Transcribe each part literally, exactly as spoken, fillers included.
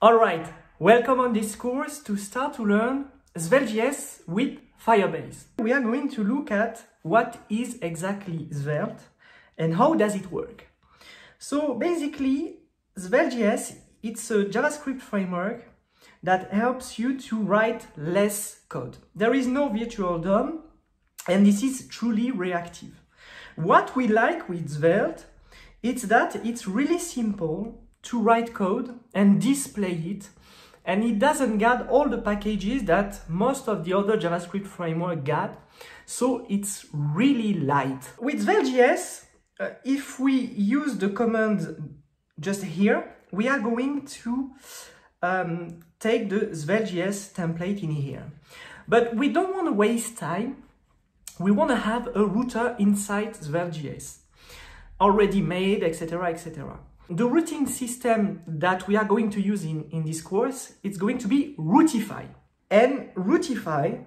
Alright, welcome on this course to start to learn Svelte.js with Firebase. We are going to look at what is exactly Svelte and how does it work. So basically, Svelte.js, it's a JavaScript framework that helps you to write less code. There is no virtual D O M, and this is truly reactive. What we like with Svelte, it's that it's really simple to write code and display it, and it doesn't get all the packages that most of the other JavaScript framework got, so it's really light. With Svelte.js, uh, if we use the command just here, we are going to um, take the Svelte.js template in here. But we don't want to waste time. We want to have a router inside Svelte.js, already made, et cetera, et cetera. The routing system that we are going to use in, in this course, it's going to be Routify. And Routify,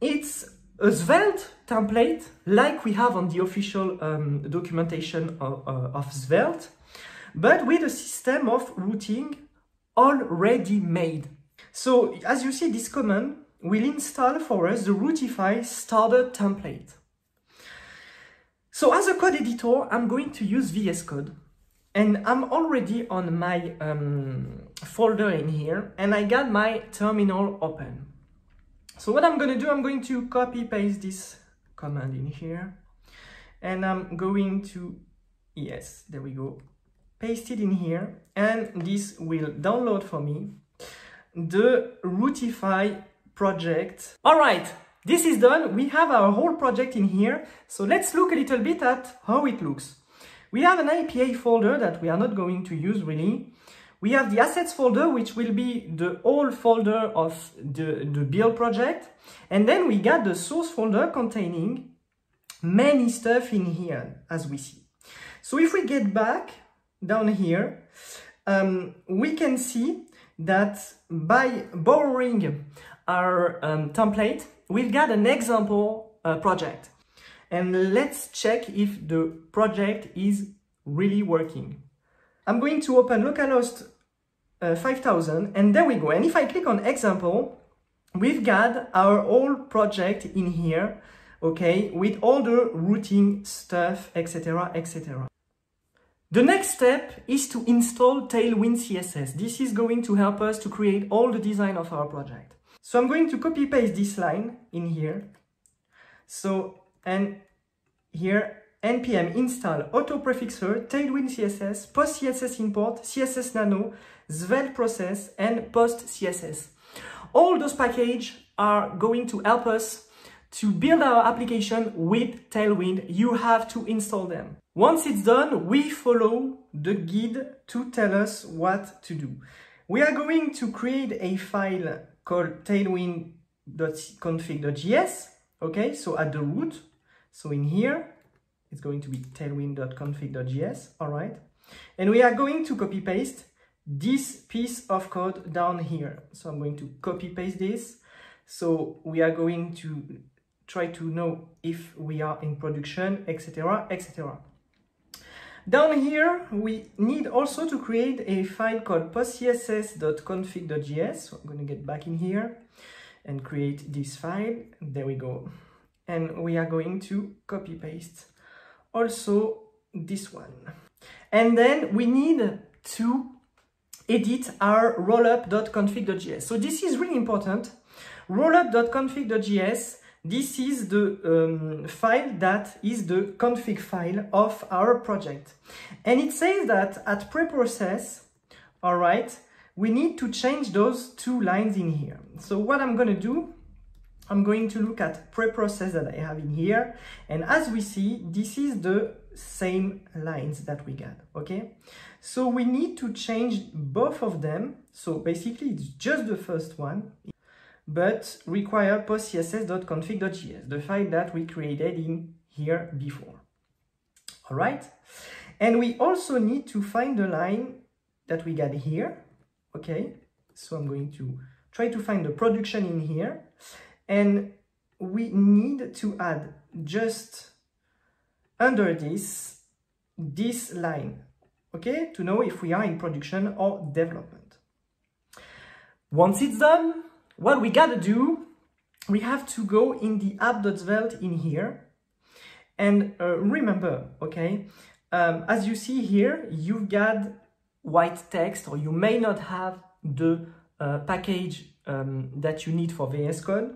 it's a Svelte template like we have on the official um, documentation of, uh, of Svelte, but with a system of routing already made. So as you see, this command will install for us the Routify starter template. So as a code editor, I'm going to use V S Code, and I'm already on my um, folder in here, and I got my terminal open. So what I'm going to do, I'm going to copy paste this command in here, and I'm going to, yes, there we go, paste it in here, and this will download for me the Routify project. All right, this is done. We have our whole project in here. So let's look a little bit at how it looks. We have an I P A folder that we are not going to use really. We have the assets folder, which will be the whole folder of the, the build project. And then we got the source folder containing many stuff in here, as we see. So if we get back down here, um, we can see that by borrowing our um, template, we've got an example uh, project. And let's check if the project is really working. I'm going to open localhost uh, five thousand, and there we go. And if I click on example, we've got our whole project in here, okay, with all the routing stuff, et cetera, et cetera. The next step is to install Tailwind C S S. This is going to help us to create all the design of our project. So I'm going to copy paste this line in here. So, and here, npm install auto prefixer, Tailwind C S S, post C S S import, C S S nano, Svelte process, and post C S S. All those packages are going to help us to build our application with Tailwind. You have to install them. Once it's done, we follow the guide to tell us what to do. We are going to create a file called tailwind dot config dot J S, okay, so at the root. So in here, it's going to be tailwind dot config dot J S, all right. And we are going to copy paste this piece of code down here. So I'm going to copy paste this. So we are going to try to know if we are in production, et cetera, et cetera. Down here, we need also to create a file called postcss dot config dot J S. So I'm going to get back in here and create this file. There we go. And we are going to copy paste also this one. And then we need to edit our rollup dot config dot J S. So this is really important. rollup dot config dot J S, this is the um, file that is the config file of our project. And it says that at pre-process, all right, we need to change those two lines in here. So what I'm going to do, I'm going to look at pre-process that I have in here. And as we see, this is the same lines that we got, okay? So we need to change both of them. So basically, it's just the first one, but require postcss dot config dot J S, the file that we created in here before. All right. And we also need to find the line that we got here. Okay. So I'm going to try to find the production in here. And we need to add just under this, this line. Okay. To know if we are in production or development. Once it's done, what we gotta do, we have to go in the app.svelte in here. And uh, remember, okay, um, as you see here, you've got white text, or you may not have the uh, package um, that you need for V S Code.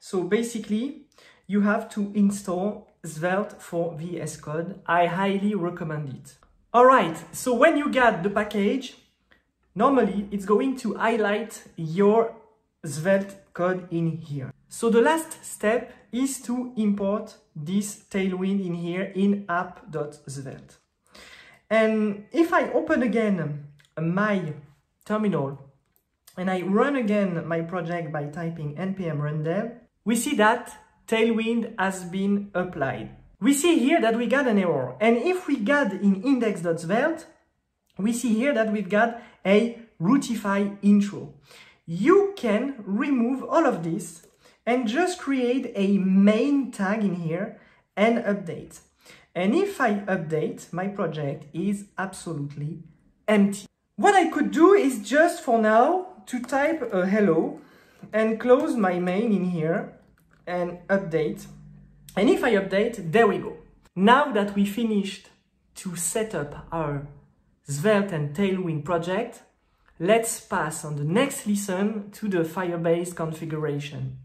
So basically, you have to install Svelte for V S Code. I highly recommend it. All right, so when you get the package, normally it's going to highlight your Svelte code in here. So the last step is to import this Tailwind in here in app.svelte. And if I open again my terminal and I run again my project by typing npm run dev, we see that Tailwind has been applied. We see here that we got an error. And if we got in index.svelte, we see here that we've got a Routify intro. You can remove all of this and just create a main tag in here and update. And if I update, my project is absolutely empty. What I could do is just for now to type a hello and close my main in here and update. And if I update, there we go. Now that we finished to set up our Svelte and Tailwind project, let's pass on the next lesson to the Firebase configuration.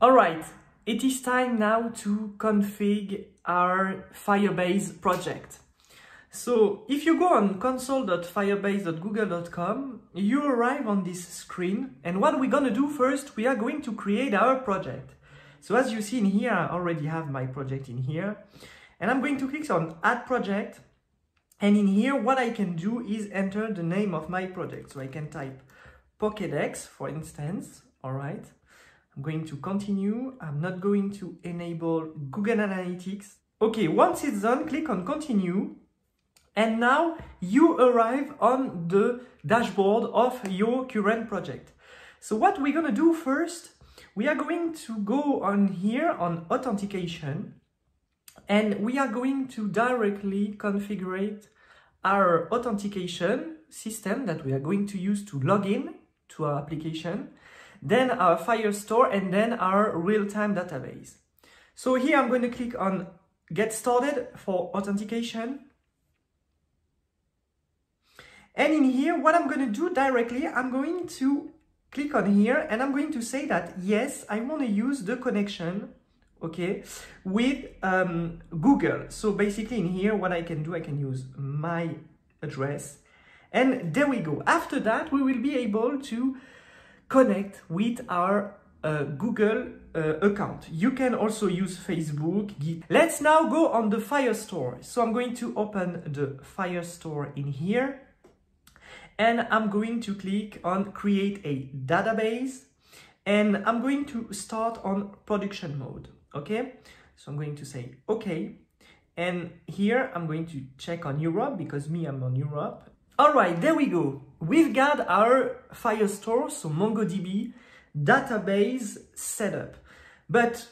All right, it is time now to config our Firebase project. So if you go on console dot firebase dot google dot com, you arrive on this screen. And what we're going to do first, we are going to create our project. So as you see in here, I already have my project in here. And I'm going to click on Add Project. And in here, what I can do is enter the name of my project. So I can type Pokedex, for instance. All right. I'm going to continue. I'm not going to enable Google Analytics. Okay, once it's done, click on Continue. And now you arrive on the dashboard of your current project. So what we're going to do first, we are going to go on here on Authentication. And we are going to directly configure our authentication system that we are going to use to log in to our application, then our Firestore, and then our real-time database. So here I'm going to click on Get Started for authentication. And in here, what I'm going to do directly, I'm going to click on here and I'm going to say that, yes, I want to use the connection okay, with um, Google. So basically in here, what I can do, I can use my address. And there we go. After that, we will be able to connect with our uh, Google uh, account. You can also use Facebook. Let's now go on the Firestore. So I'm going to open the Firestore in here. And I'm going to click on Create a Database. And I'm going to start on production mode. Okay, so I'm going to say okay, and here I'm going to check on Europe because me, I'm on Europe. All right, there we go. We've got our Firestore, so MongoDB database setup. But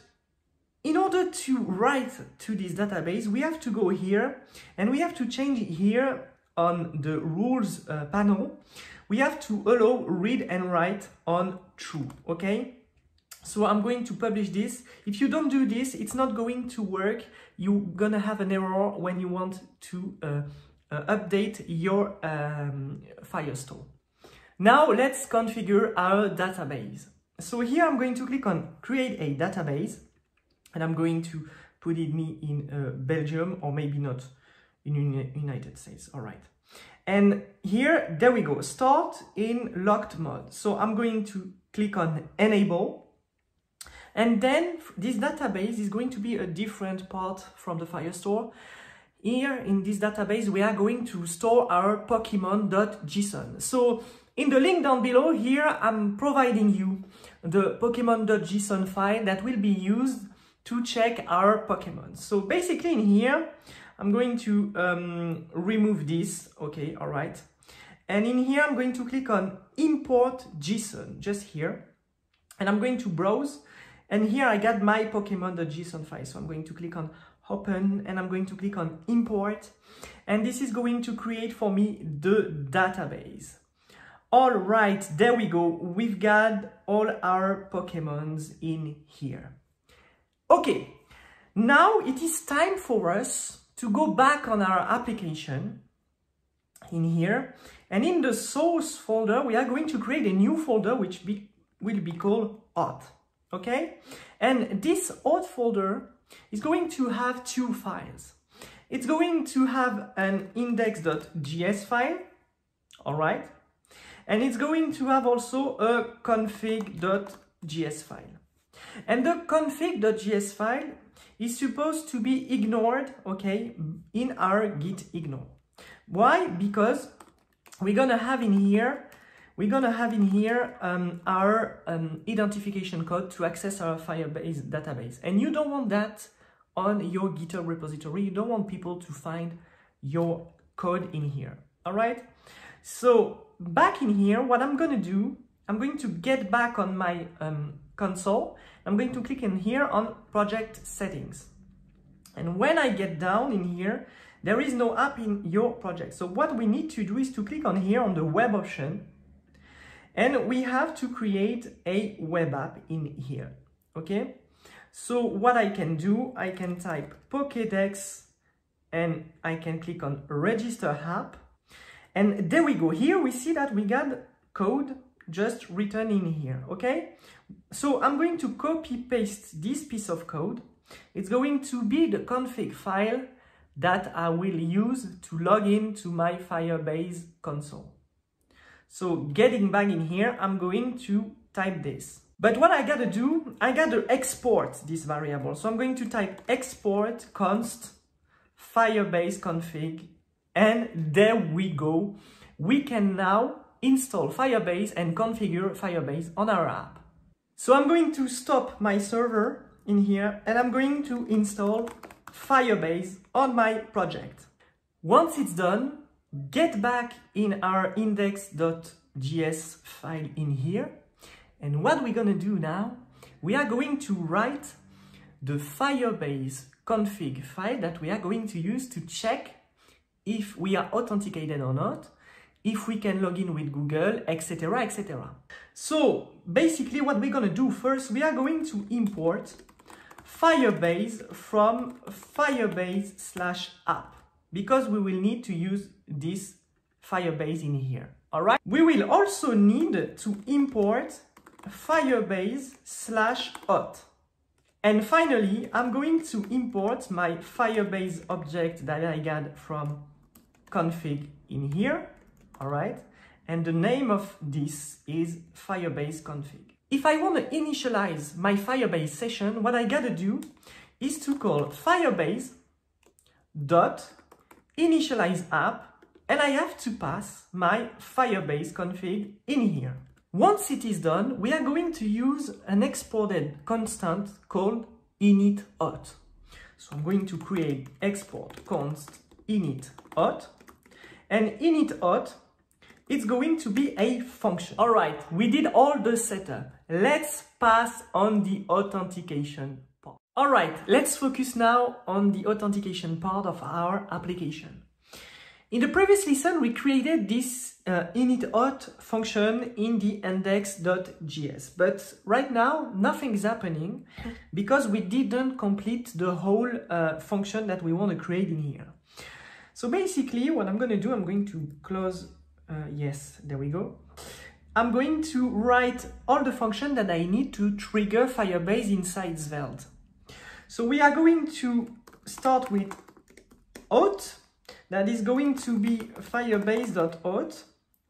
in order to write to this database, we have to go here and we have to change here on the rules uh, panel. We have to allow read and write on true. Okay. So I'm going to publish this. If you don't do this, it's not going to work. You're going to have an error when you want to uh, uh, update your um, Firestore. Now let's configure our database. So here I'm going to click on Create a Database. And I'm going to put it me in uh, Belgium, or maybe not in the United States. All right. And here, there we go. Start in locked mode. So I'm going to click on Enable. And then this database is going to be a different part from the Firestore. Here in this database, we are going to store our Pokemon.json. So in the link down below here, I'm providing you the Pokemon.json file that will be used to check our Pokemon. So basically in here, I'm going to um, remove this. Okay, all right. And in here, I'm going to click on Import JSON, just here. And I'm going to browse. And here I got my Pokemon.json file. So I'm going to click on Open and I'm going to click on Import. And this is going to create for me the database. All right, there we go. We've got all our Pokemons in here. Okay, now it is time for us to go back on our application in here. And in the source folder, we are going to create a new folder, which be, will be called auth, okay? And this auth folder is going to have two files. It's going to have an index.js file, all right? And it's going to have also a config.js file. And the config.js file is supposed to be ignored, okay, in our git ignore. Why? Because we're gonna have in here, we're gonna have in here um, our um, identification code to access our Firebase database. And you don't want that on your GitHub repository. You don't want people to find your code in here, all right? So back in here, what I'm gonna do, I'm going to get back on my um, console. I'm going to click in here on project settings. And when I get down in here, there is no app in your project. So what we need to do is to click on here on the web option, and we have to create a web app in here, okay? So what I can do, I can type Pokedex and I can click on register app. And there we go. Here we see that we got code just written in here, okay? So I'm going to copy paste this piece of code. It's going to be the config file that I will use to log in to my Firebase console. So getting back in here, I'm going to type this. But what I gotta do, I gotta export this variable. So I'm going to type export const Firebase config, and there we go. We can now install Firebase and configure Firebase on our app. So I'm going to stop my server in here, and I'm going to install Firebase on my project. Once it's done, get back in our index.js file in here. And what we're gonna do now, we are going to write the Firebase config file that we are going to use to check if we are authenticated or not, if we can log in with Google, et cetera, et cetera. So basically what we're gonna do first, we are going to import Firebase from Firebase slash app, because we will need to use this Firebase in here, all right? We will also need to import Firebase slash auth. And finally, I'm going to import my Firebase object that I got from config in here, all right? And the name of this is Firebase config. If I want to initialize my Firebase session, what I gotta do is to call Firebase dot initialize app, and I have to pass my Firebase config in here. Once it is done, we are going to use an exported constant called initAuth. So I'm going to create export const initAuth, and initAuth, it's going to be a function. All right, we did all the setup. Let's pass on the authentication part. All right, let's focus now on the authentication part of our application. In the previous lesson, we created this uh, initAuth function in the index.js, but right now nothing is happening because we didn't complete the whole uh, function that we want to create in here. So basically what I'm going to do, I'm going to close Uh, yes, there we go. I'm going to write all the function that I need to trigger Firebase inside Svelte. So we are going to start with auth, that is going to be firebase.auth,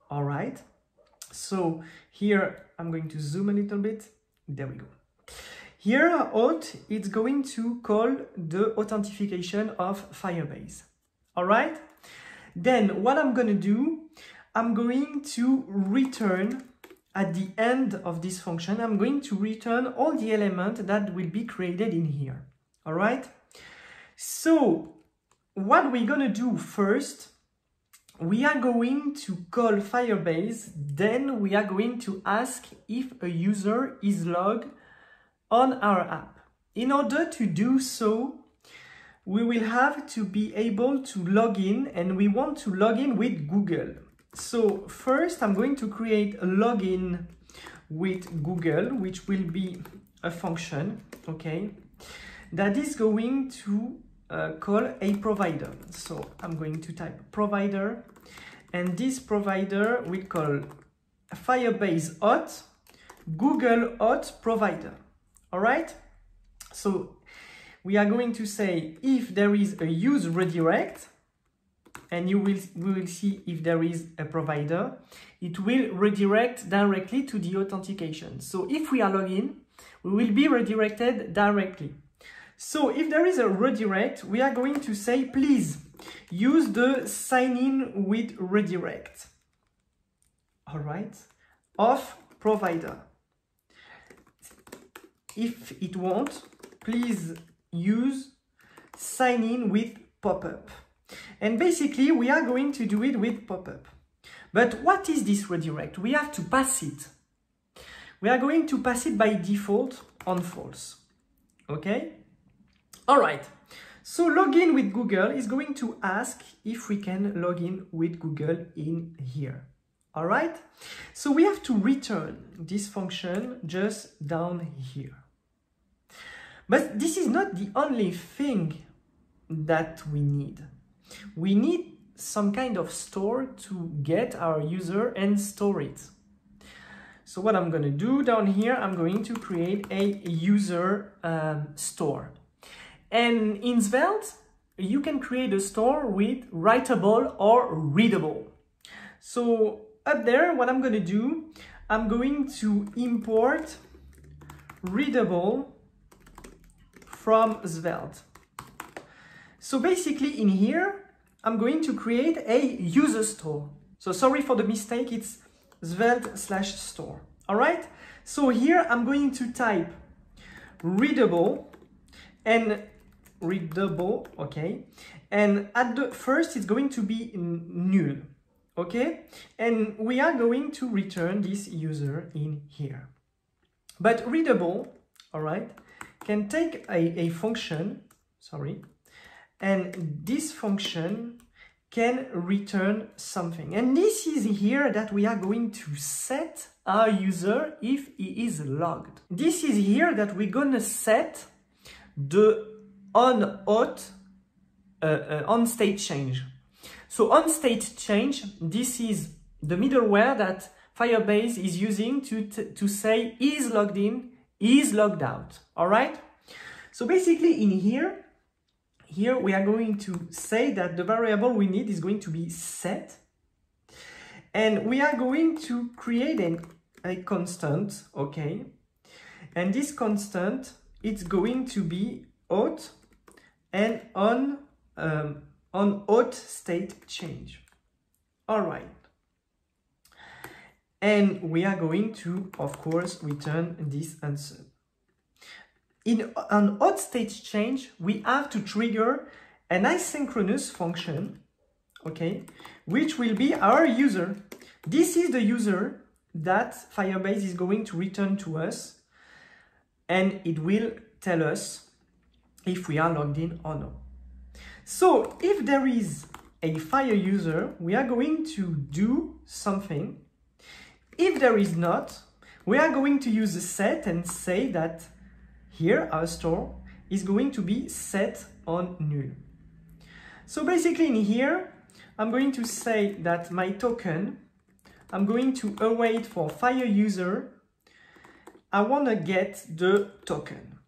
all right? So here, I'm going to zoom a little bit, there we go. Here, auth, it's going to call the authentication of Firebase, all right? Then what I'm gonna do, I'm going to return at the end of this function, I'm going to return all the elements that will be created in here, all right? So what we're gonna do first, we are going to call Firebase, then we are going to ask if a user is logged on our app. In order to do so, we will have to be able to log in, and we want to log in with Google. So first I'm going to create a login with Google, which will be a function, okay, that is going to uh, call a provider. So I'm going to type provider, and this provider will call Firebase auth Google auth provider. All right. So we are going to say if there is a use redirect, and you will we will see if there is a provider, it will redirect directly to the authentication. So if we are login, we will be redirected directly. So if there is a redirect, we are going to say, please use the sign in with redirect. All right, of provider. If it won't, please use sign in with pop-up. And basically we are going to do it with pop-up. But what is this redirect? We have to pass it. We are going to pass it by default on false. Okay? All right. So login with Google is going to ask if we can log in with Google in here. All right. So we have to return this function just down here. But this is not the only thing that we need. We need some kind of store to get our user and store it. So what I'm going to do down here, I'm going to create a user um, store. And in Svelte, you can create a store with writable or readable. So up there, what I'm going to do, I'm going to import readable from Svelte. So basically in here, I'm going to create a user store. So sorry for the mistake, it's Svelte slash store. All right. So here I'm going to type readable and readable. Okay. And at the first, it's going to be null. Okay. And we are going to return this user in here. But readable, all right, can take a, a function, sorry, and this function can return something. And this is here that we are going to set our user if he is logged. This is here that we're going to set the on auth, uh, uh, on state change. So on state change, this is the middleware that Firebase is using to, to say is logged in, is logged out. All right. So basically in here, Here we are going to say that the variable we need is going to be set, and we are going to create an, a constant, okay, and this constant, it's going to be auth and on um, on auth state change. All right, and we are going to, of course, return this answer. In an auth state change, we have to trigger an asynchronous function, okay, which will be our user. This is the user that Firebase is going to return to us, and it will tell us if we are logged in or not. So if there is a Fire user, we are going to do something. If there is not, we are going to use a set and say that here, our store is going to be set on null. So basically in here, I'm going to say that my token, I'm going to await for Fire user. I want to get the token.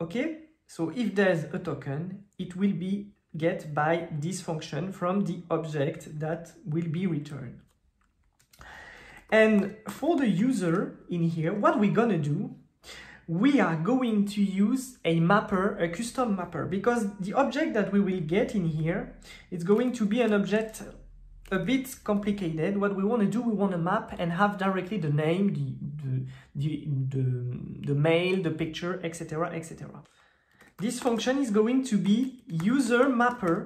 Okay. So if there's a token, it will be get by this function from the object that will be returned. And for the user in here, what we're going to do, we are going to use a mapper, a custom mapper, because the object that we will get in here, it's going to be an object a bit complicated. What we want to do, we want to map and have directly the name, the, the, the, the, the mail, the picture, et cetera, et cetera. This function is going to be user mapper,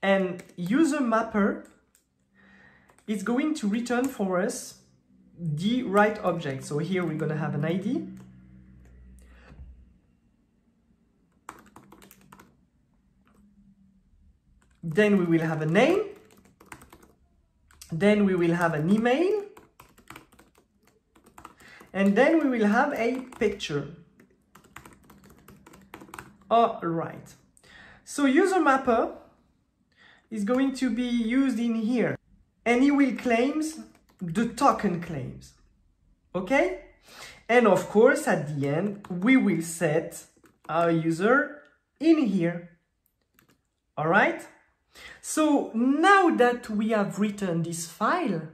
and user mapper is going to return for us the right object. So here we're going to have an I D. Then we will have a name. Then we will have an email. And then we will have a picture. All right. So user mapper is going to be used in here. And he will claims the token claims. Okay? And of course, at the end, we will set our user in here. All right? So now that we have written this file,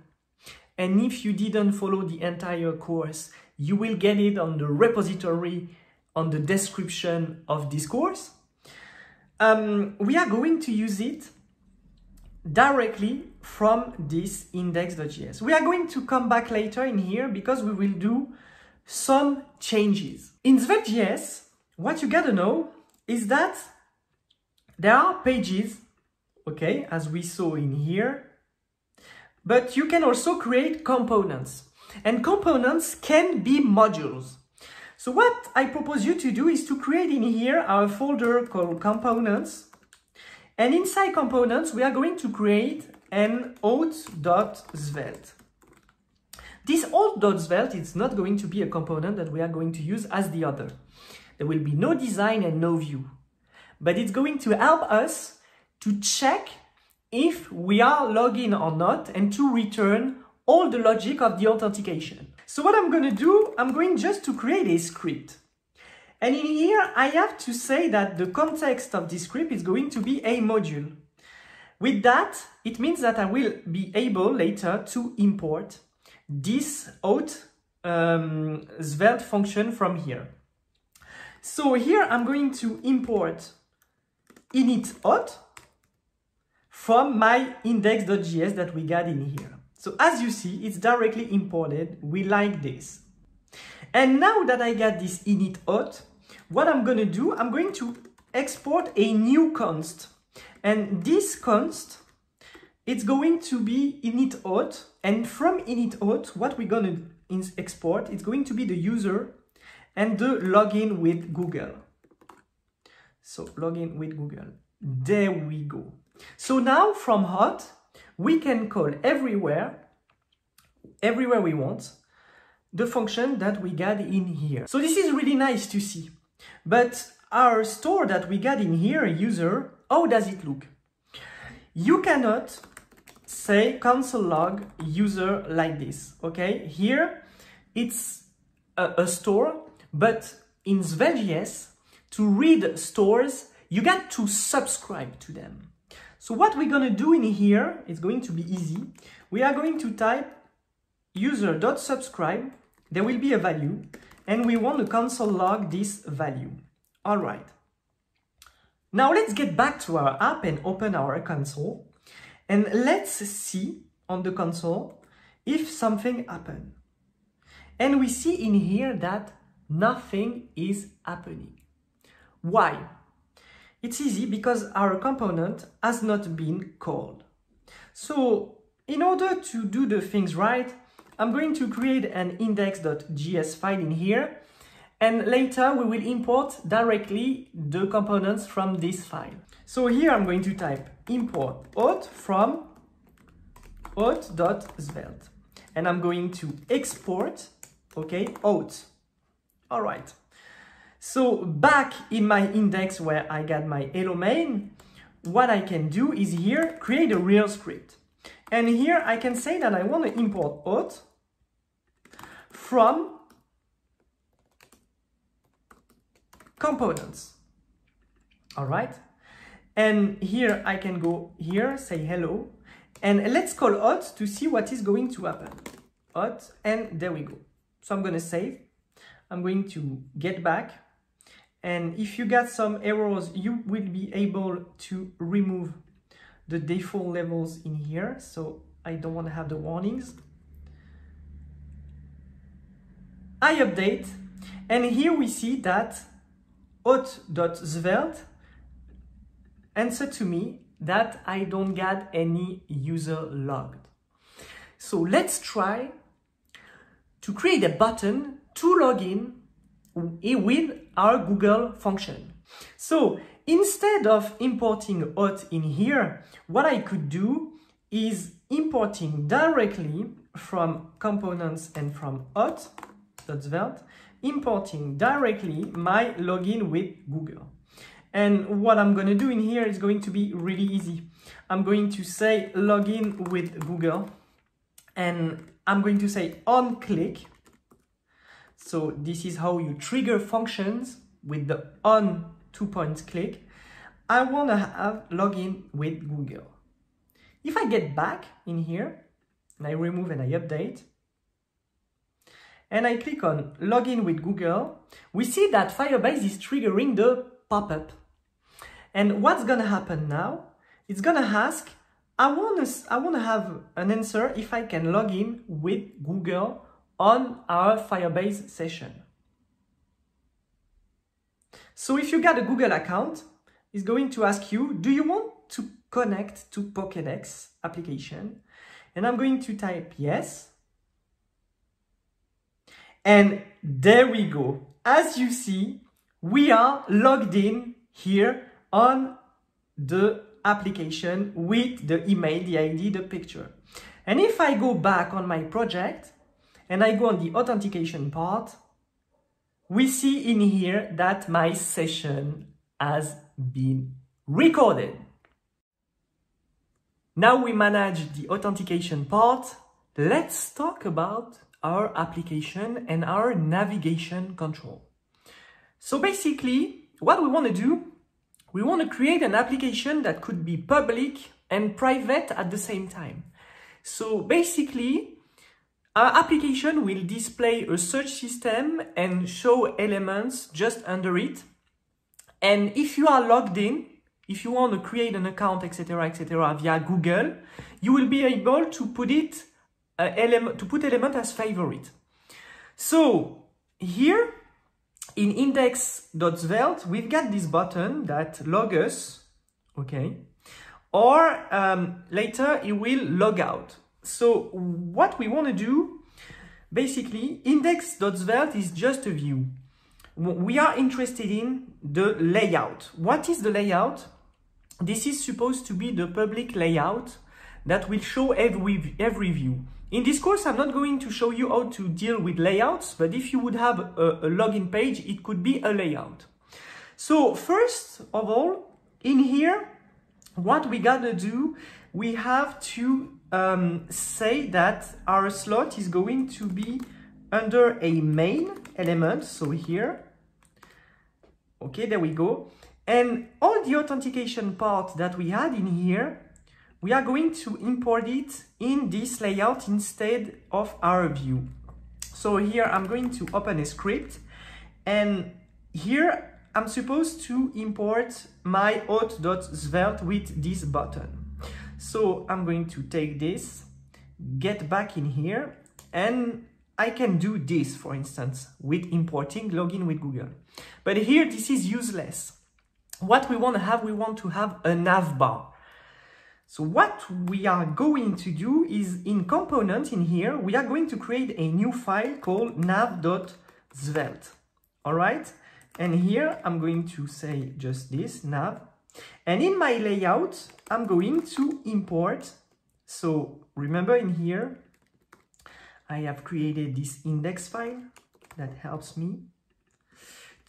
and if you didn't follow the entire course, you will get it on the repository on the description of this course. Um, we are going to use it directly from this index.js. We are going to come back later in here because we will do some changes. In Svelte.js, what you gotta know is that there are pages, okay, as we saw in here, but you can also create components, and components can be modules. So what I propose you to do is to create in here our folder called components, and inside components we are going to create an auth.svelte. This auth.svelte is not going to be a component that we are going to use as the other. There will be no design and no view, but it's going to help us to check if we are logged in or not and to return all the logic of the authentication. So what I'm going to do, I'm going just to create a script. And in here, I have to say that the context of this script is going to be a module. With that, it means that I will be able later to import this auth um, svelte function from here. So here I'm going to import init auth from my index.js that we got in here. So as you see, it's directly imported. We like this. And now that I got this init auth, what I'm going to do, I'm going to export a new const. And this const, it's going to be init auth. And from init auth, what we're going to export, it's going to be the user and the login with Google. So login with Google. There we go. So now from auth, we can call everywhere, everywhere we want, the function that we got in here. So this is really nice to see. But our store that we got in here, user, how does it look? You cannot say console log user like this, okay? Here, it's a, a store, but in Svelte.js, to read stores, you got to subscribe to them. So what we're going to do in here, it's going to be easy. We are going to type user.subscribe, there will be a value, and we want to console log this value. All right. Now let's get back to our app and open our console. And let's see on the console if something happened. And we see in here that nothing is happening. Why? It's easy because our component has not been called. So in order to do the things right, I'm going to create an index.js file in here, and later we will import directly the components from this file. So here I'm going to type import auth from auth.svelte, and I'm going to export, okay, auth. All right. So back in my index where I got my hello main, what I can do is here create a real script. And here I can say that I want to import auth from components. All right. And here I can go here, say hello, and let's call auth to see what is going to happen. Auth, and there we go. So I'm going to save. I'm going to get back. And if you got some errors, you will be able to remove the default levels in here. So I don't want to have the warnings. I update. And here we see that auth.svelte answered to me that I don't got any user logged. So let's try to create a button to log in with our Google function. So instead of importing auth in here, what I could do is importing directly from components and from auth.svelte, importing directly my login with Google. And what I'm going to do in here is going to be really easy. I'm going to say login with Google, and I'm going to say on click. So this is how you trigger functions with the on two points click. I want to have login with Google. If I get back in here and I remove and I update and I click on login with Google, we see that Firebase is triggering the pop-up. And what's going to happen now? It's going to ask, I want to I want to have an answer if I can log in with Google on our Firebase session. So if you got a Google account, it's going to ask you, do you want to connect to Pokedex application? And I'm going to type yes. And there we go. As you see, we are logged in here on the application with the email, the I D, the picture. And if I go back on my project and I go on the authentication part, we see in here that my session has been recorded. Now we manage the authentication part. Let's talk about our application and our navigation control. So basically, what we want to do, we want to create an application that could be public and private at the same time. So basically, our application will display a search system and show elements just under it. And if you are logged in, if you want to create an account, et cetera, et cetera, via Google, you will be able to put it uh, element to put element as favorite. So here in index.svelte, we've got this button that log us, okay, or um, later it will log out. So what we want to do, basically, index.svelte is just a view. We are interested in the layout. What is the layout? This is supposed to be the public layout that will show every, every view. In this course, I'm not going to show you how to deal with layouts, but if you would have a, a login page, it could be a layout. So first of all, in here, what we gotta do, we have to um, say that our slot is going to be under a main element, so here. Okay, there we go. And all the authentication part that we had in here, we are going to import it in this layout instead of our view. So here I'm going to open a script, and here I'm supposed to import my auth.svelte with this button. So I'm going to take this, get back in here, and I can do this, for instance, with importing login with Google. But here, this is useless. What we want to have, we want to have a nav bar. So what we are going to do is in component in here, we are going to create a new file called nav.svelte. All right. And here I'm going to say just this nav. And in my layout, I'm going to import. So remember in here, I have created this index file that helps me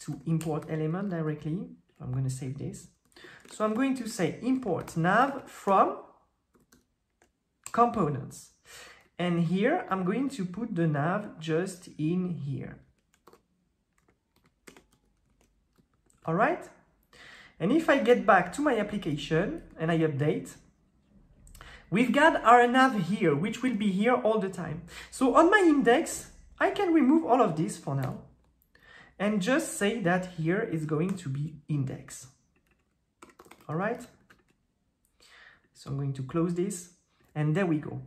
to import element directly. I'm going to save this. So I'm going to say import nav from components. And here I'm going to put the nav just in here. All right. And if I get back to my application and I update, we've got our nav here, which will be here all the time. So on my index, I can remove all of this for now and just say that here is going to be index. All right. So I'm going to close this, and there we go.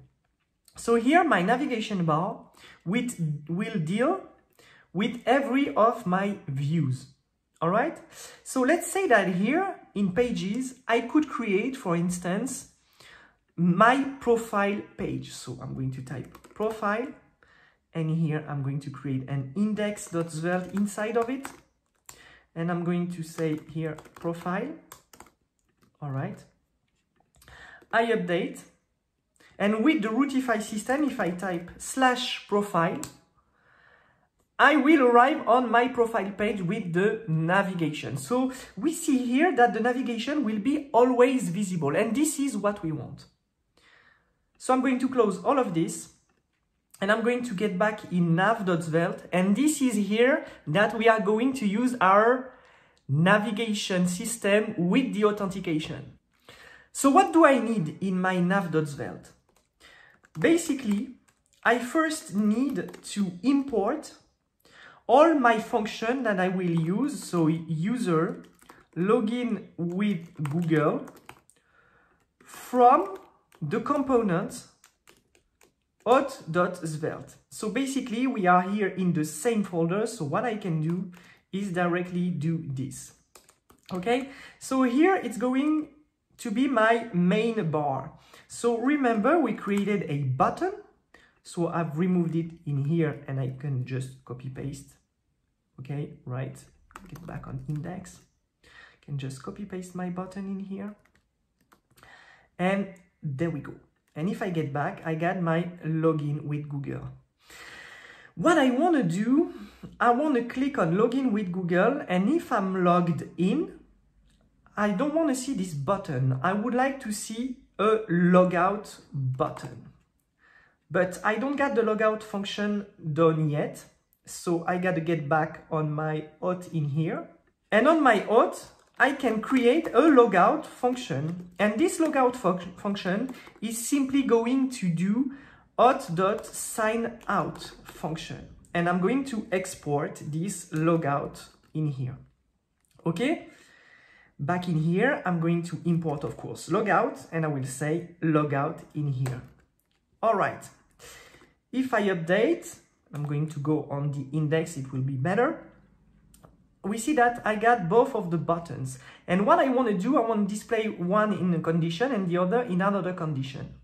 So here my navigation bar with, will deal with every of my views. All right. So let's say that here in pages, I could create, for instance, my profile page. So I'm going to type profile, and here I'm going to create an index.svelte inside of it. And I'm going to say here profile. All right. I update, And with the Routify system, if I type slash profile, I will arrive on my profile page with the navigation. So we see here that the navigation will be always visible, and this is what we want. So I'm going to close all of this, and I'm going to get back in nav.svelte, and this is here that we are going to use our navigation system with the authentication. So what do I need in my nav.svelte? Basically, I first need to import all my function that I will use, so user login with Google, from the component auth.svelte. So basically we are here in the same folder, so what I can do is directly do this. Okay, so here it's going to be my main bar. So remember we created a button, so I've removed it in here and I can just copy paste. Okay, right, get back on index. I can just copy paste my button in here. And there we go. And if I get back, I got my login with Google. What I want to do, I want to click on login with Google, and if I'm logged in, I don't want to see this button. I would like to see a logout button. But I don't got the logout function done yet, so I got to get back on my auth in here. And on my auth, I can create a logout function, and this logout func function is simply going to do auth.signout function, and I'm going to export this logout in here. Okay, back in here, I'm going to import, of course, logout, and I will say logout in here. All right, if I update, I'm going to go on the index, it will be better. We see that I got both of the buttons, and what I want to do, I want to display one in a condition and the other in another condition.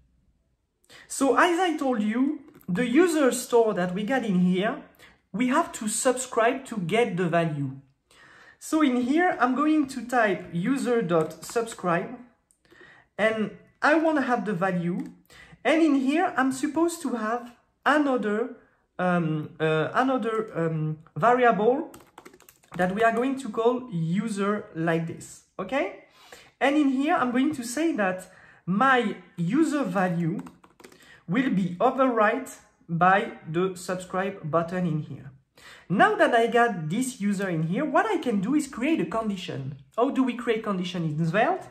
So as I told you, the user store that we got in here, we have to subscribe to get the value. So in here, I'm going to type user.subscribe, and I want to have the value. And in here, I'm supposed to have another, um, uh, another um, variable that we are going to call user like this, okay? And in here, I'm going to say that my user value will be overwritten by the subscribe button in here. Now that I got this user in here, what I can do is create a condition. How do we create condition in Svelte?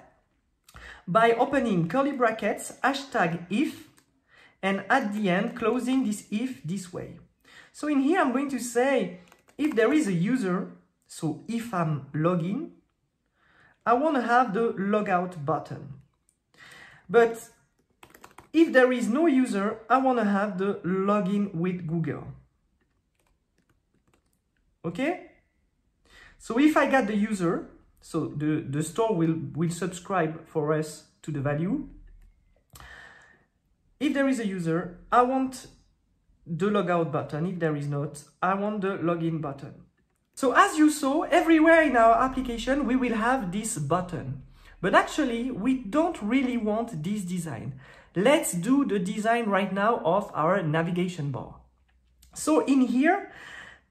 By opening curly brackets, hashtag if, and at the end, closing this if this way. So in here, I'm going to say, if there is a user, so if I'm logging, I want to have the logout button. But if there is no user, I want to have the login with Google. Okay? So if I got the user, so the, the store will, will subscribe for us to the value. If there is a user, I want the logout button. If there is not, I want the login button. So as you saw, everywhere in our application, we will have this button. But actually, we don't really want this design. Let's do the design right now of our navigation bar. So in here,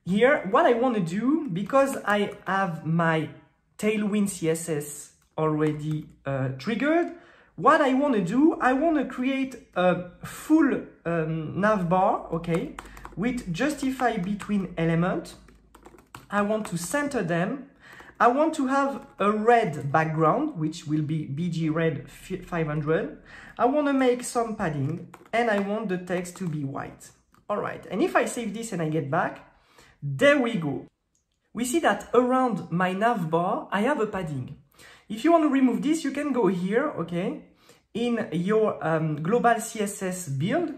here, what I want to do, because I have my Tailwind C S S already uh, triggered. What I want to do, I want to create a full um, nav bar, okay, with justify between element. I want to center them. I want to have a red background, which will be B G red five hundred. I want to make some padding, and I want the text to be white. All right, and if I save this and I get back, there we go. We see that around my nav bar, I have a padding. If you want to remove this, you can go here, okay, in your um, global C S S build.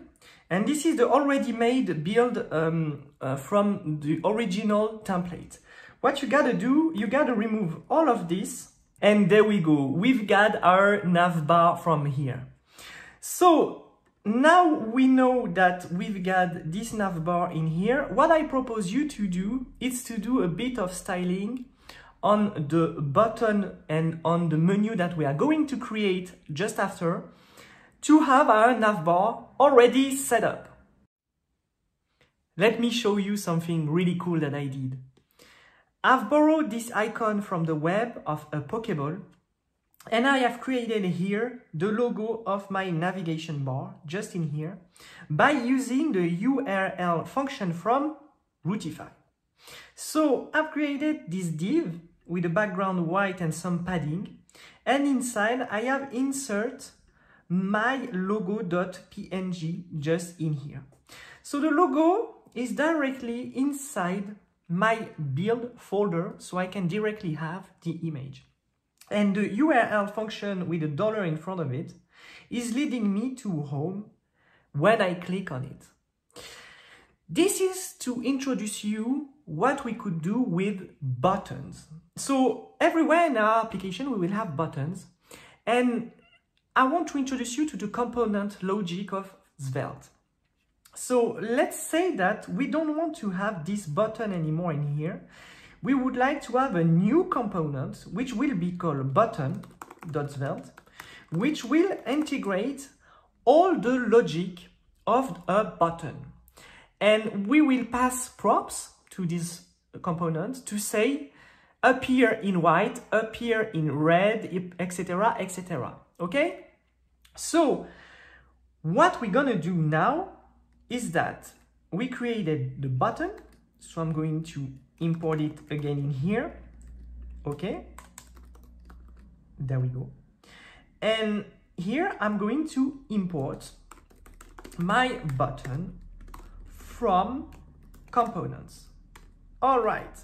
And this is the already made build um, uh, from the original template. What you gotta do, you gotta remove all of this. And there we go. We've got our nav bar from here. So now we know that we've got this nav bar in here. What I propose you to do is to do a bit of styling on the button and on the menu that we are going to create just after, to have our navbar already set up. Let me show you something really cool that I did. I've borrowed this icon from the web of a Pokeball, and I have created here the logo of my navigation bar, just in here, by using the U R L function from Routify. So I've created this div with a background white and some padding, and inside I have insert my logo.png just in here. So the logo is directly inside my build folder, so I can directly have the image. And the U R L function with a dollar in front of it is leading me to home when I click on it. This is to introduce you what we could do with buttons. So everywhere in our application, we will have buttons. And I want to introduce you to the component logic of Svelte. So let's say that we don't want to have this button anymore in here. We would like to have a new component, which will be called button.svelte, which will integrate all the logic of a button. And we will pass props to this component to say, appear in white, appear in red, et cetera, et cetera. Okay? So what we're gonna do now is that we created the button, so I'm going to import it again in here. Okay, there we go. And here I'm going to import my button from components. All right,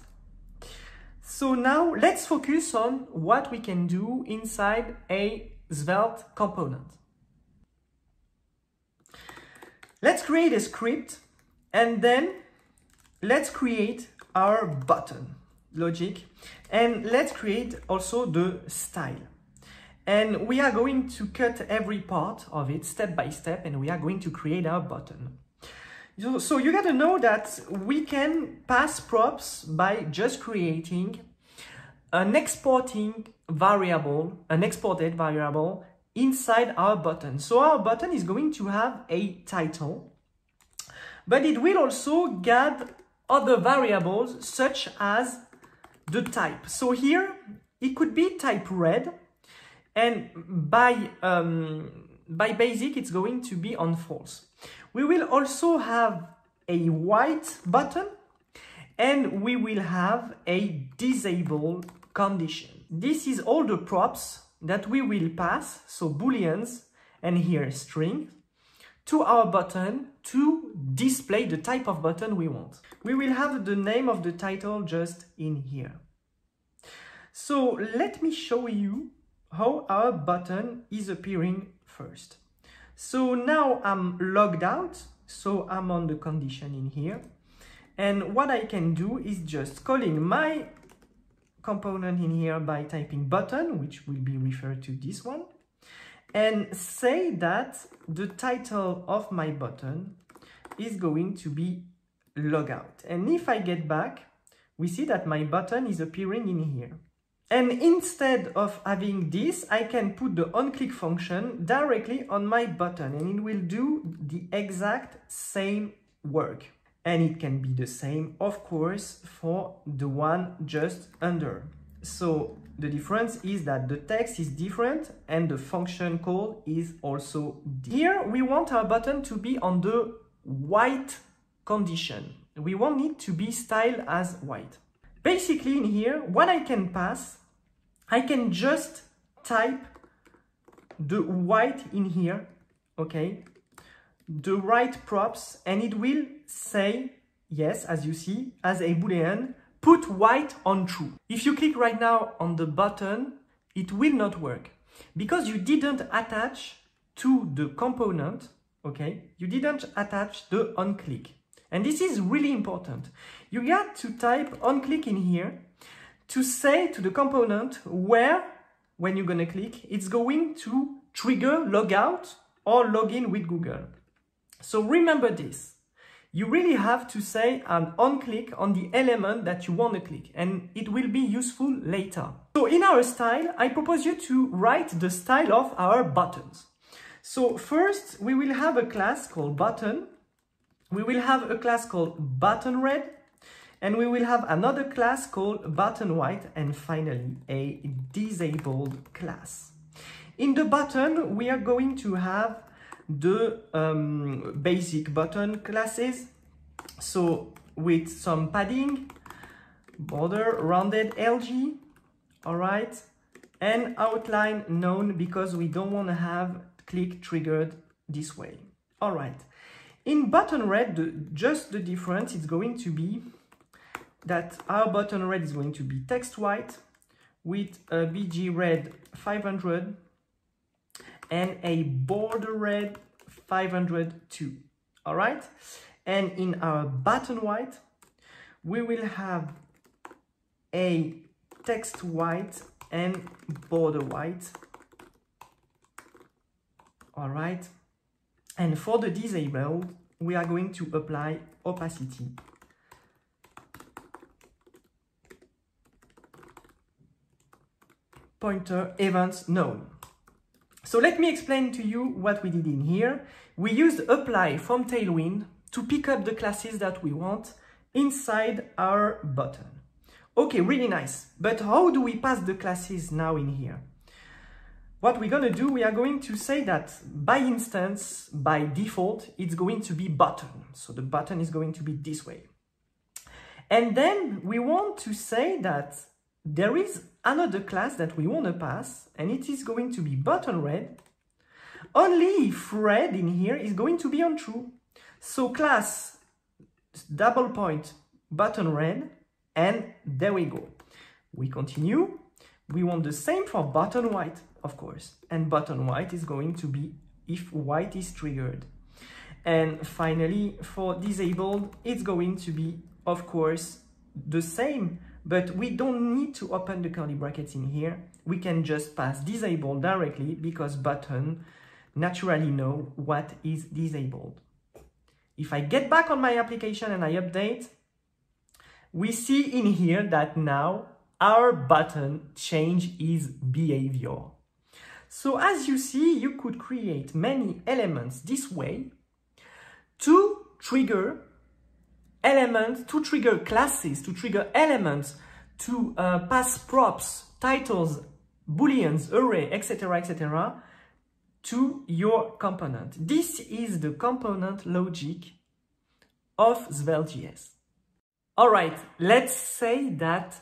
so now let's focus on what we can do inside a Svelte component. Let's create a script, and then let's create our button logic, and let's create also the style. And we are going to cut every part of it step by step, and we are going to create our button. So, so you gotta know that we can pass props by just creating an exporting variable, an exported variable inside our button. So our button is going to have a title, but it will also get other variables such as the type. So here it could be type red, and by um, by basic it's going to be on false. We will also have a white button, and we will have a disable condition. This is all the props that we will pass, so booleans and here string, to our button to display the type of button we want. We will have the name of the title just in here. So let me show you how our button is appearing first. So now I'm logged out, so I'm on the condition in here. And what I can do is just calling my component in here by typing button, which will be referred to this one, and say that the title of my button is going to be logout. And if I get back, we see that my button is appearing in here. And instead of having this, I can put the onClick function directly on my button, and it will do the exact same work. And it can be the same, of course, for the one just under. So the difference is that the text is different and the function call is also different. Here we want our button to be on the white condition. We want it to be styled as white. Basically in here, what I can pass, I can just type the white in here, okay? The right props, and it will say yes, as you see, as a boolean, put white on true. If you click right now on the button, it will not work because you didn't attach to the component, okay? You didn't attach the onClick. And this is really important. You got to type onClick in here to say to the component where, when you're gonna click, it's going to trigger logout or login with Google. So remember this. You really have to say an onClick on the element that you want to click, and it will be useful later. So in our style, I propose you to write the style of our buttons. So first, we will have a class called button. We will have a class called button red, and we will have another class called button white, and finally a disabled class. In the button, we are going to have the um, basic button classes. So with some padding, border, rounded, L G, all right, and outline none, because we don't want to have click triggered this way. All right. In button red, the, just the difference is going to be that our button red is going to be text white with a B G red five hundred and a border red five hundred two. All right. And in our button white, we will have a text white and border white. All right. And for the disabled, we are going to apply opacity. Pointer events known. So let me explain to you what we did in here. We used apply from Tailwind to pick up the classes that we want inside our button. Okay, really nice. But how do we pass the classes now in here? What we're going to do, we are going to say that by instance, by default, it's going to be button. So the button is going to be this way. And then we want to say that there is another class that we want to pass, and it is going to be button red, only if red in here is going to be untrue. So class double point button red, and there we go. We continue. We want the same for button white, of course, and button white is going to be if white is triggered. And finally, for disabled, it's going to be, of course, the same, but we don't need to open the curly brackets in here. We can just pass disabled directly, because button naturally know what is disabled. If I get back on my application and I update, we see in here that now our button change its behavior. So as you see, you could create many elements this way to trigger elements, to trigger classes, to trigger elements, to uh, pass props, titles, booleans, array, et cetera, et cetera, to your component. This is the component logic of Svelte.js. All right, let's say that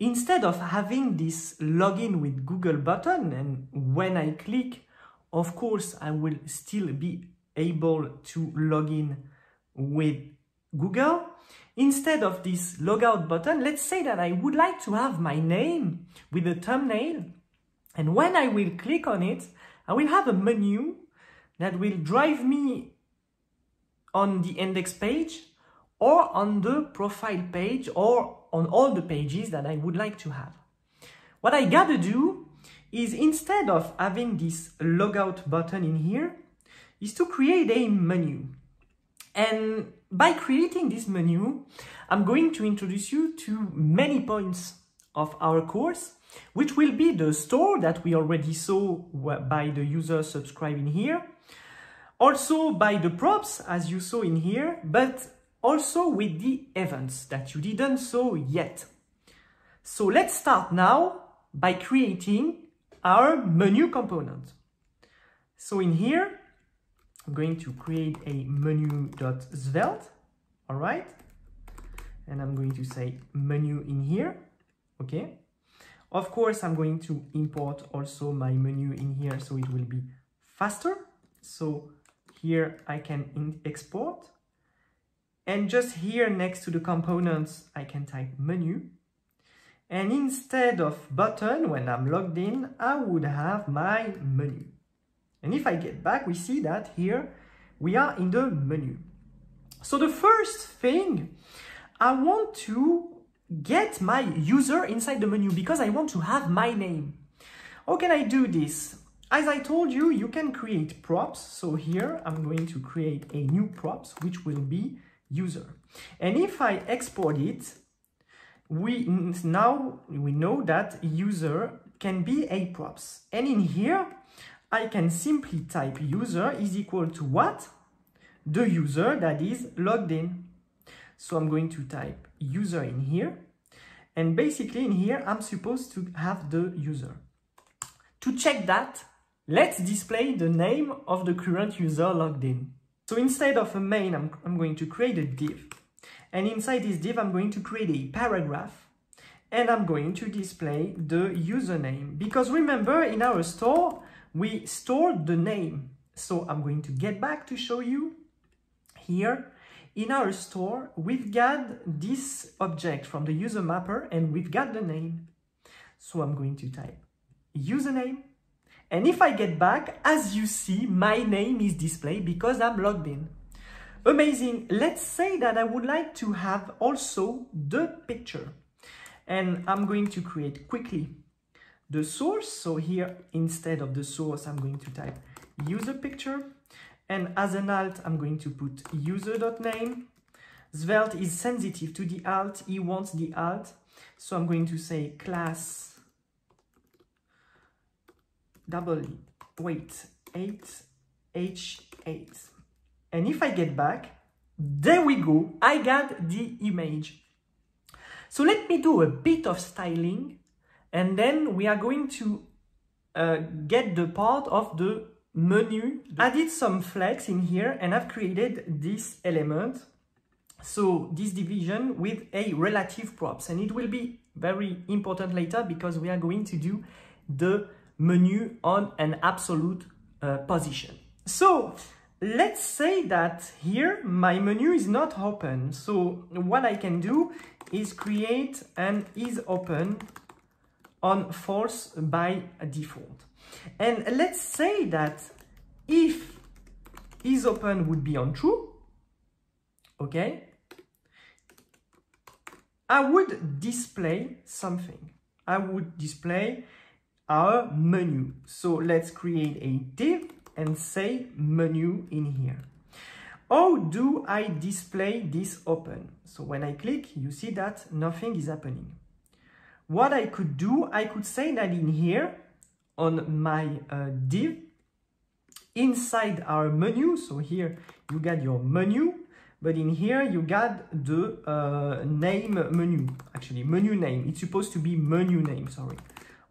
instead of having this login with Google button, and when I click, of course, I will still be able to log in with Google. Instead of this logout button, let's say that I would like to have my name with a thumbnail. And when I will click on it, I will have a menu that will drive me on the index page, or on the profile page, or on all the pages that I would like to have. What I gotta do is, instead of having this logout button in here, is to create a menu. And by creating this menu, I'm going to introduce you to many points of our course, which will be the store that we already saw by the user subscribing here, also by the props, as you saw in here, but also with the events that you didn't saw yet. So let's start now by creating our menu component. So in here, I'm going to create a menu.svelte, all right? And I'm going to say menu in here, okay? Of course, I'm going to import also my menu in here, so it will be faster. So here I can export. And just here next to the components, I can type menu. And instead of button, when I'm logged in, I would have my menu. And if I get back, we see that here we are in the menu. So the first thing, I want to get my user inside the menu, because I want to have my name. How can I do this? As I told you, you can create props. So here I'm going to create a new props, which will be user. And if I export it, we now we know that user can be a props. And in here, I can simply type user is equal to what? The user that is logged in. So I'm going to type user in here. And basically in here, I'm supposed to have the user. To check that, let's display the name of the current user logged in. So instead of a main, I'm, I'm going to create a div. And inside this div, I'm going to create a paragraph. And I'm going to display the username. Because remember, in our store, we stored the name. So I'm going to get back to show you here. In our store, we've got this object from the user mapper and we've got the name. So I'm going to type username. And if I get back, as you see, my name is displayed because I'm logged in. Amazing. Let's say that I would like to have also the picture. And I'm going to create quickly the source. So here, instead of the source, I'm going to type user picture. And as an alt, I'm going to put user.name. Svelte is sensitive to the alt. He wants the alt. So I'm going to say class double wait eight H eight. And if I get back, there we go. I got the image. So let me do a bit of styling. And then we are going to uh, get the part of the menu. I did some flex in here and I've created this element. So this division with a relative props, and it will be very important later because we are going to do the menu on an absolute uh, position. So let's say that here my menu is not open. So what I can do is create an is open on false by default. And let's say that if is open would be on true, okay, I would display something. I would display our menu. So let's create a div and say menu in here. How do I display this open? So when I click, you see that nothing is happening. What I could do, I could say that in here, on my uh, div, inside our menu, so here you got your menu, but in here you got the uh, name menu, actually menu name, it's supposed to be menu name, sorry.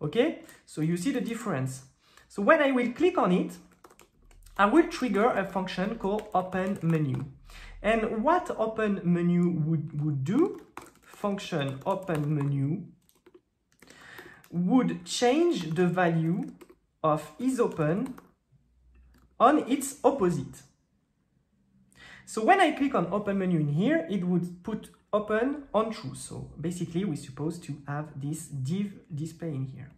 Okay, so you see the difference. So when I will click on it, I will trigger a function called open menu. And what open menu would, would do, function open menu, would change the value of isOpen on its opposite. So when I click on open menu in here, it would put open on true. So basically we're supposed to have this div display in here.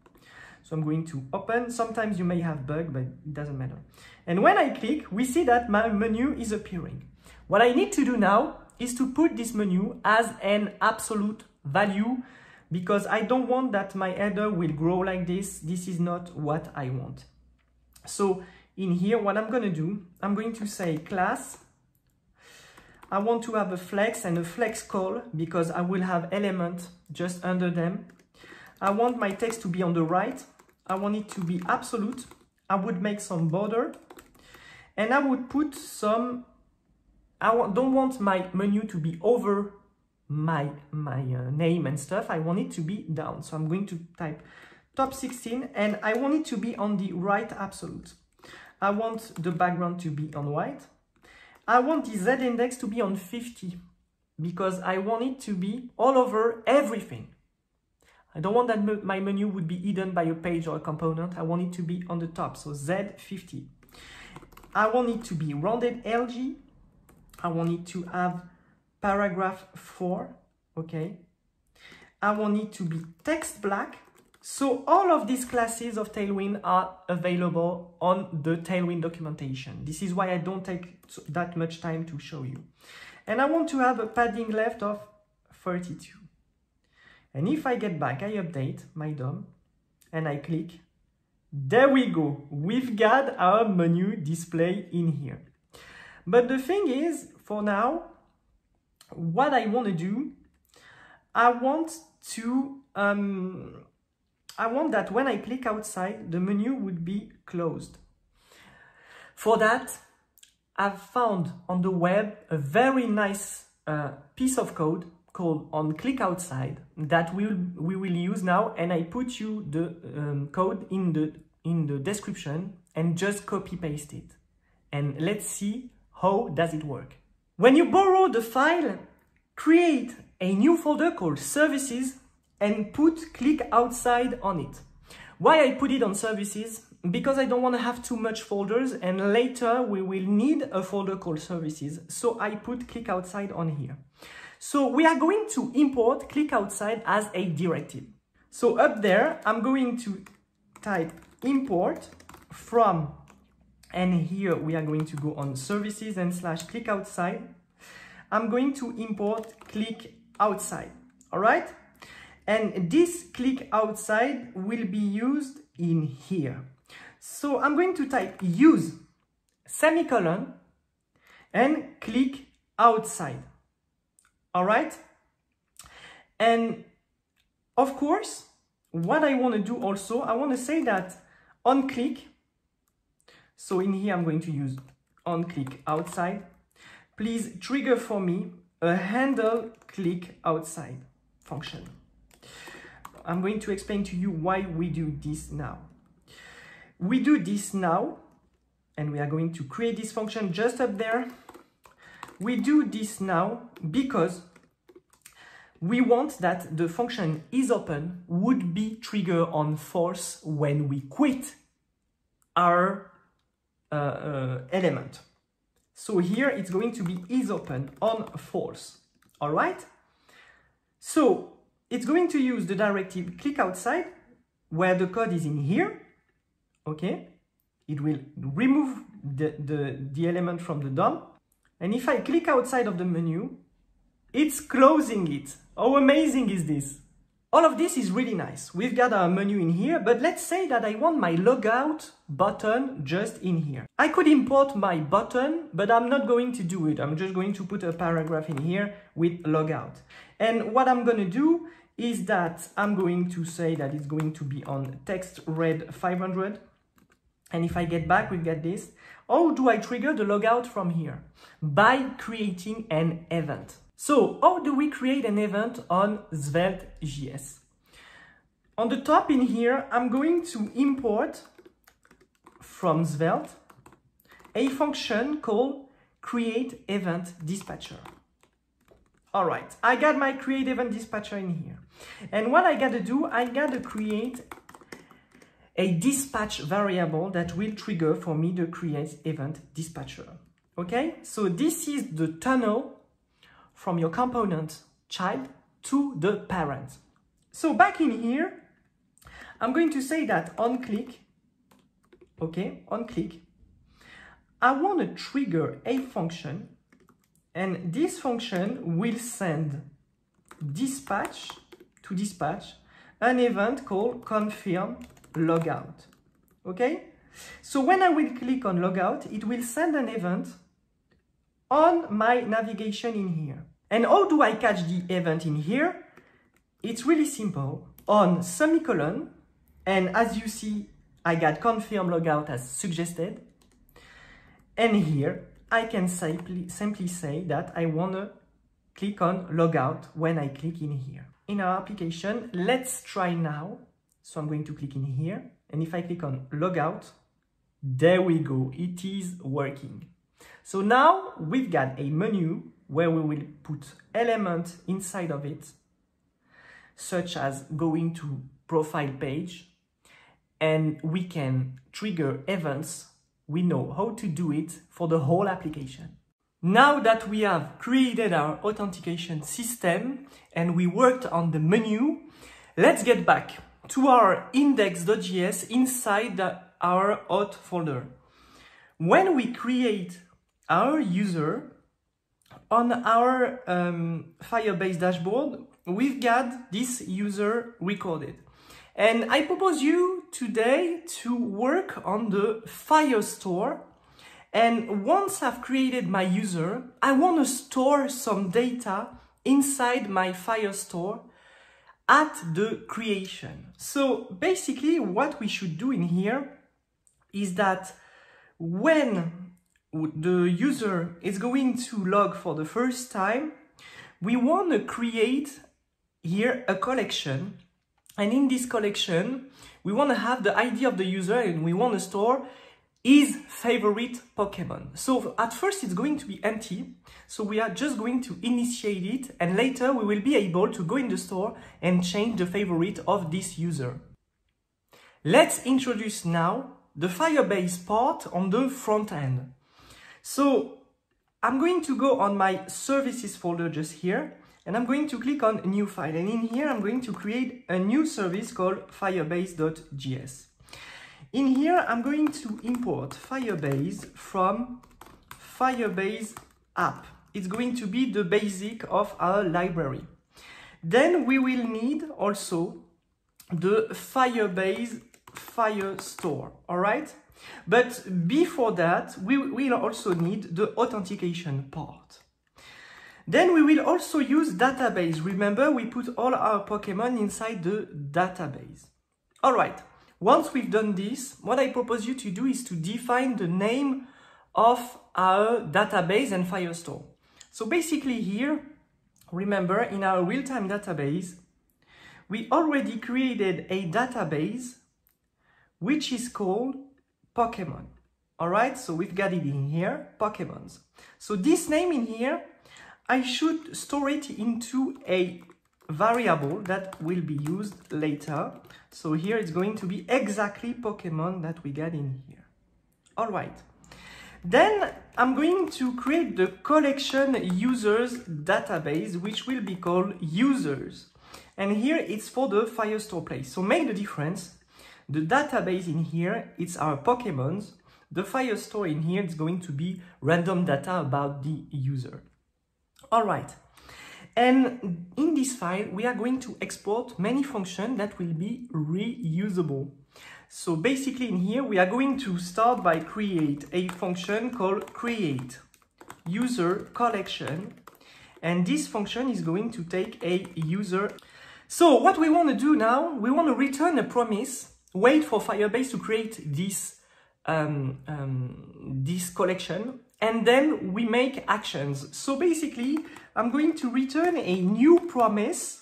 So I'm going to open. Sometimes you may have bug, but it doesn't matter. And when I click, we see that my menu is appearing. What I need to do now is to put this menu as an absolute value, because I don't want that my header will grow like this. This is not what I want. So in here, what I'm going to do, I'm going to say class. I want to have a flex and a flex call because I will have element just under them. I want my text to be on the right. I want it to be absolute. I would make some border and I would put some, I don't want my menu to be over my my uh, name and stuff. I want it to be down, so I'm going to type top sixteen and I want it to be on the right absolute. I want the background to be on white. I want the Z index to be on fifty because I want it to be all over everything. I don't want that me my menu would be hidden by a page or a component. I want it to be on the top, so Z fifty. I want it to be rounded L G. I want it to have paragraph four, okay. I want it to be text black. So all of these classes of Tailwind are available on the Tailwind documentation. This is why I don't take that much time to show you. And I want to have a padding left of thirty-two. And if I get back, I update my D O M and I click. There we go. We've got our menu display in here. But the thing is, for now, what I want to do, I want to, um, I want that when I click outside, the menu would be closed. For that, I've found on the web a very nice uh, piece of code called on click outside that we will, we will use now, and I put you the um, code in the in the description and just copy paste it. And let's see how does it work. When you borrow the file, create a new folder called services and put click outside on it. Why I put it on services? Because I don't want to have too much folders, and later we will need a folder called services. So I put click outside on here. So we are going to import click outside as a directive. So up there, I'm going to type import from, and here we are going to go on services and slash click outside. I'm going to import click outside. All right. And this click outside will be used in here. So I'm going to type use semicolon and click outside. All right. And of course, what I want to do also, I want to say that on click. So in here, I'm going to use on click outside. Please trigger for me a handle click outside function. I'm going to explain to you why we do this now. We do this now, and we are going to create this function just up there. We do this now because we want that the function is open would be triggered on false when we quit our uh, uh, element. So here it's going to be is open on false. All right. So it's going to use the directive click outside where the code is in here. Okay, it will remove the, the, the element from the D O M. And if I click outside of the menu, it's closing it. How amazing is this? All of this is really nice. We've got our menu in here, but let's say that I want my logout button just in here. I could import my button, but I'm not going to do it. I'm just going to put a paragraph in here with logout. And what I'm going to do is that I'm going to say that it's going to be on text red five hundred. And if I get back, we get this. How do I trigger the logout from here? By creating an event. So how do we create an event on Svelte.js? On the top in here, I'm going to import from Svelte a function called create event dispatcher. All right, I got my create event dispatcher in here. And what I got to do, I got to create a dispatch variable that will trigger for me the create event dispatcher. Okay, so this is the tunnel from your component child to the parent. So back in here, I'm going to say that on click, okay, on click, I want to trigger a function, and this function will send dispatch to dispatch an event called confirm logout. Okay, so when I will click on logout, it will send an event on my navigation in here. And how do I catch the event in here? It's really simple. On semicolon, and as you see, I got confirm logout as suggested. And here I can simply, simply say that I want to click on logout when I click in here. In our application, let's try now. So I'm going to click in here. And if I click on logout, there we go. It is working. So now we've got a menu where we will put elements inside of it, such as going to profile page, and we can trigger events. We know how to do it for the whole application. Now that we have created our authentication system and we worked on the menu, let's get back to our index.js inside the, our auth folder. When we create our user on our um, Firebase dashboard, we've got this user recorded. And I propose you today to work on the Firestore. And once I've created my user, I want to store some data inside my Firestore at the creation. So basically what we should do in here is that when the user is going to log for the first time, we want to create here a collection. And in this collection, we want to have the I D of the user and we want to store his favorite Pokemon. So at first it's going to be empty. So we are just going to initiate it and later we will be able to go in the store and change the favorite of this user. Let's introduce now the Firebase part on the front end. So I'm going to go on my services folder just here and I'm going to click on new file. And in here, I'm going to create a new service called Firebase.js. In here, I'm going to import Firebase from Firebase app. It's going to be the basic of our library. Then we will need also the Firebase Firestore, all right? But before that, we will also need the authentication part. Then we will also use database. Remember, we put all our Pokemon inside the database. All right. Once we've done this, what I propose you to do is to define the name of our database and Firestore. So basically here, remember in our real-time database, we already created a database which is called Pokemon. All right, so we've got it in here, Pokemons. So this name in here, I should store it into a variable that will be used later. So here it's going to be exactly Pokemon that we got in here. All right. Then I'm going to create the collection users database, which will be called users. And here it's for the Firestore place. So make the difference. The database in here, it's our Pokemons. The Firestore in here is going to be random data about the user. All right. And in this file, we are going to export many functions that will be reusable. So basically in here, we are going to start by create a function called create user collection. And this function is going to take a user. So what we want to do now, we want to return a promise, wait for Firebase to create this, um, um, this collection. And then we make actions. So basically, I'm going to return a new promise.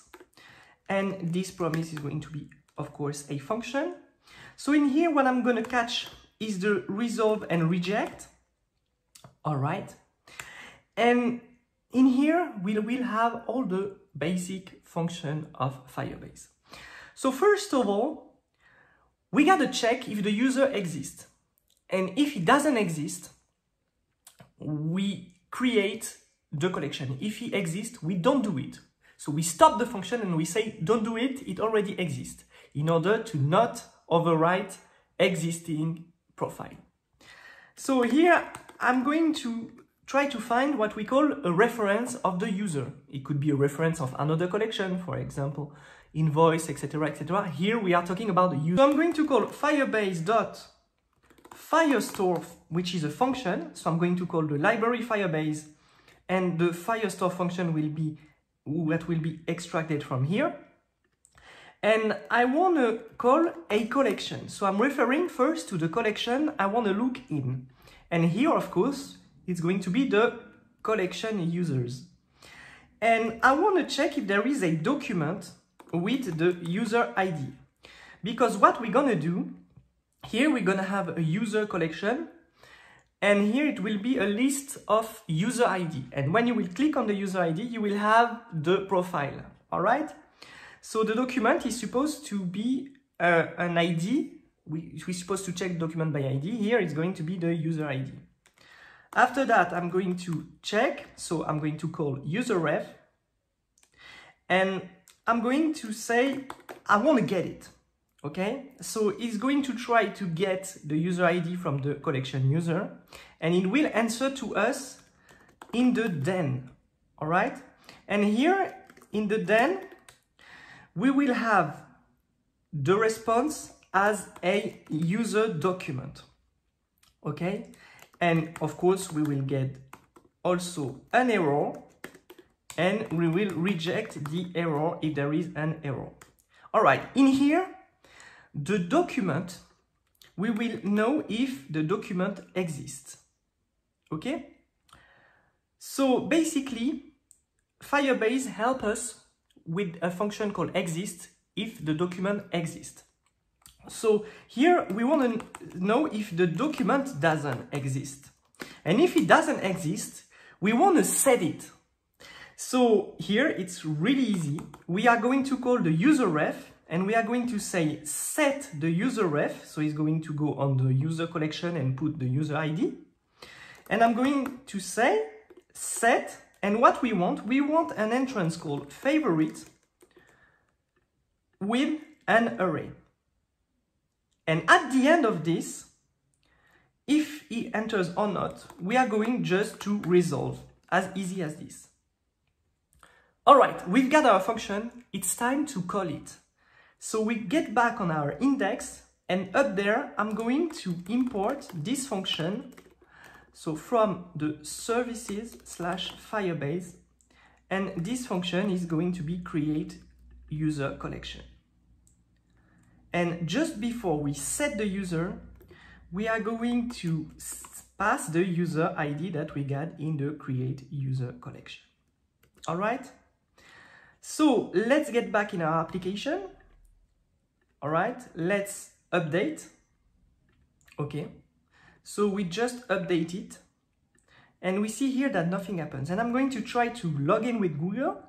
And this promise is going to be, of course, a function. So in here, what I'm going to catch is the resolve and reject. All right. And in here, we will have all the basic function of Firebase. So first of all, we got to check if the user exists. And if he doesn't exist, we create the collection. If it exists, we don't do it. So we stop the function and we say, don't do it, it already exists, in order to not overwrite existing profile. So here, I'm going to try to find what we call a reference of the user. It could be a reference of another collection, for example, invoice, et cetera, et cetera. Here we are talking about the user. So I'm going to call Firebase.Firestore, which is a function. So I'm going to call the library Firebase and the Firestore function will be what will be extracted from here. And I want to call a collection. So I'm referring first to the collection I want to look in. And here, of course, it's going to be the collection users. And I want to check if there is a document with the user I D. Because what we're going to do here, we're going to have a user collection and here it will be a list of user I D. And when you will click on the user I D, you will have the profile. All right. So the document is supposed to be uh, an I D. We, we're supposed to check document by I D. Here it's going to be the user I D. After that, I'm going to check. So I'm going to call user ref and I'm going to say, I want to get it. Okay, so it's going to try to get the user I D from the collection user and it will answer to us in the den. All right. And here in the den, we will have the response as a user document. Okay. And of course, we will get also an error and we will reject the error if there is an error. All right. In here, the document we will know if the document exists. Okay? So basically, Firebase helps us with a function called exist if the document exists. So here we want to know if the document doesn't exist. And if it doesn't exist, we want to set it. So here it's really easy. We are going to call the user ref and we are going to say set the user ref. So it's going to go on the user collection and put the user I D. And I'm going to say set. And what we want, we want an entrance called favorite with an array. And at the end of this, if he enters or not, we are going just to resolve, as easy as this. All right, we've got our function. It's time to call it. So we get back on our index, and up there, I'm going to import this function. So from the services slash Firebase, and this function is going to be create user collection. And just before we set the user, we are going to pass the user I D that we got in the create user collection. All right. So let's get back in our application. All right. Let's update. Okay. So we just update it and we see here that nothing happens. And I'm going to try to log in with Google.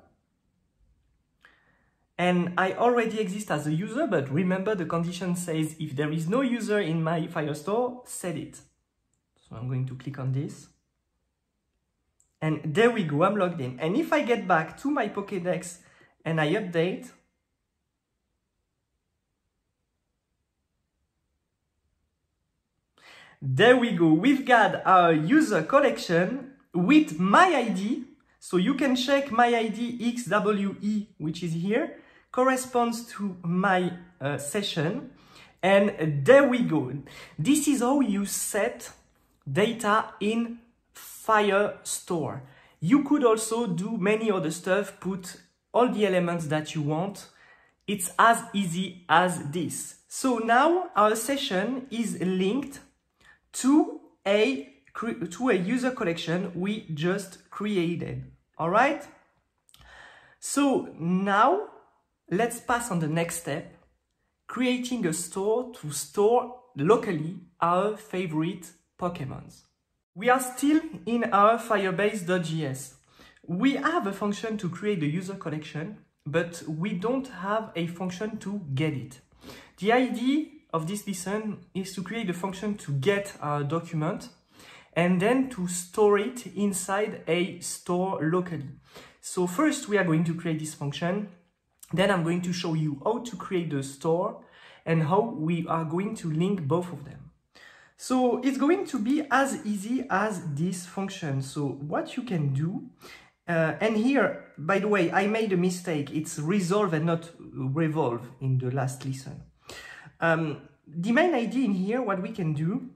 And I already exist as a user, but remember the condition says if there is no user in my Firestore, set it. So I'm going to click on this. And there we go, I'm logged in. And if I get back to my Pokedex and I update, there we go, we've got our user collection with my I D. So you can check my I D X W E, which is here, corresponds to my uh, session. And there we go. This is how you set data in Firestore. You could also do many other stuff, put all the elements that you want. It's as easy as this. So now our session is linked to a, to a user collection we just created. All right. So now let's pass on the next step, creating a store to store locally our favorite Pokemons. We are still in our Firebase.js. We have a function to create the user collection, but we don't have a function to get it. The idea of this lesson is to create a function to get our document and then to store it inside a store locally. So first we are going to create this function. Then I'm going to show you how to create the store and how we are going to link both of them. So it's going to be as easy as this function. So what you can do, uh, and here, by the way, I made a mistake. It's resolve and not revolve in the last lesson. Um, the main idea in here, what we can do,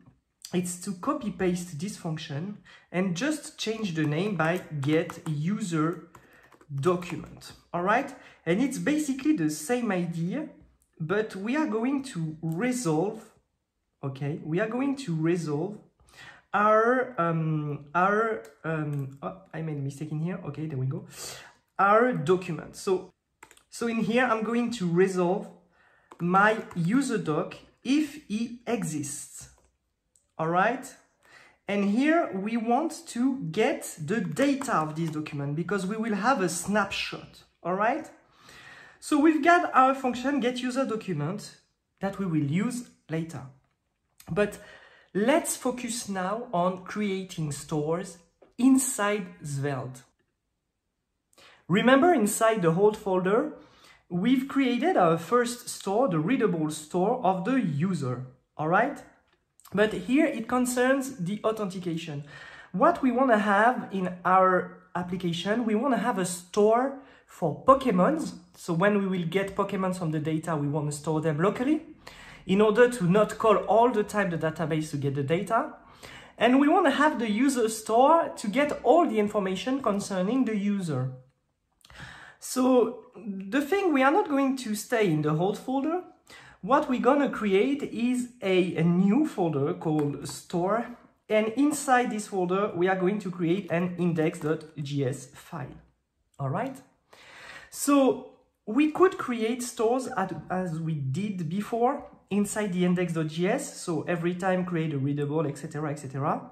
it's to copy paste this function and just change the name by get user document. All right. And it's basically the same idea, but we are going to resolve. Okay. We are going to resolve our, um, our, um, oh, I made a mistake in here. Okay. There we go. Our document. So, so in here, I'm going to resolve my user doc if it exists. All right. And here we want to get the data of this document because we will have a snapshot. All right. So we've got our function get user document that we will use later. But let's focus now on creating stores inside Svelte. Remember inside the hold folder, we've created our first store, the readable store of the user. All right. But here it concerns the authentication. What we want to have in our application, we want to have a store for Pokemons. So when we will get Pokemons from the data, we want to store them locally in order to not call all the time the database to get the data. And we want to have the user store to get all the information concerning the user. So the thing, we are not going to stay in the hold folder. what we're gonna create is a, a new folder called store, and inside this folder we are going to create an index.js file. All right, so we could create stores at, as we did before inside the index.js, so every time create a readable, etc, et cetera.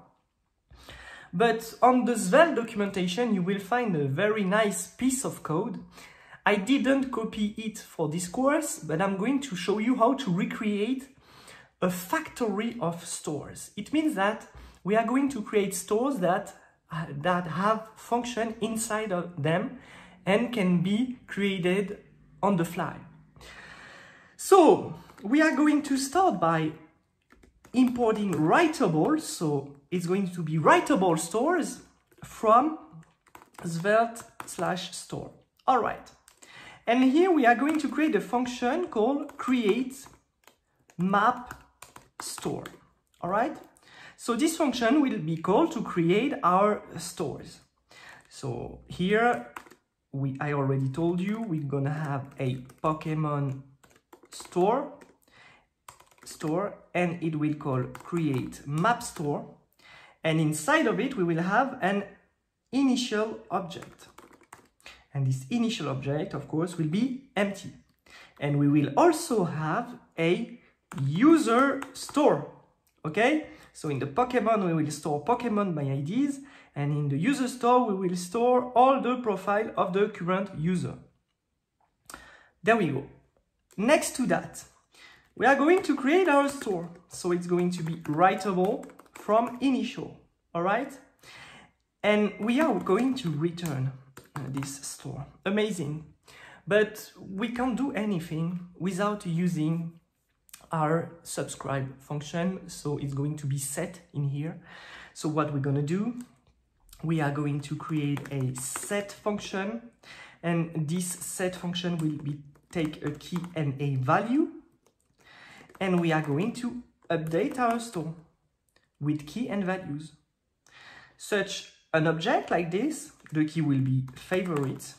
But on the Svelte documentation, you will find a very nice piece of code. I didn't copy it for this course, but I'm going to show you how to recreate a factory of stores. It means that we are going to create stores that, uh, that have function inside of them and can be created on the fly. So we are going to start by importing writable, so it's going to be writable stores from Svelte slash store. All right. And here we are going to create a function called create map store. All right. So this function will be called to create our stores. So here we, I already told you, we're going to have a Pokemon store, store, and it will call create map store. And inside of it, we will have an initial object. And this initial object, of course, will be empty. And we will also have a user store, okay? So in the Pokemon, we will store Pokemon by I Ds, and in the user store, we will store all the profile of the current user. There we go. Next to that, we are going to create our store. So it's going to be writable from initial, all right? And we are going to return this store. Amazing. But we can't do anything without using our subscribe function. So it's going to be set in here. So what we're going to do, we are going to create a set function, and this set function will be take a key and a value. And we are going to update our store with key and values. Such an object like this, the key will be favorites,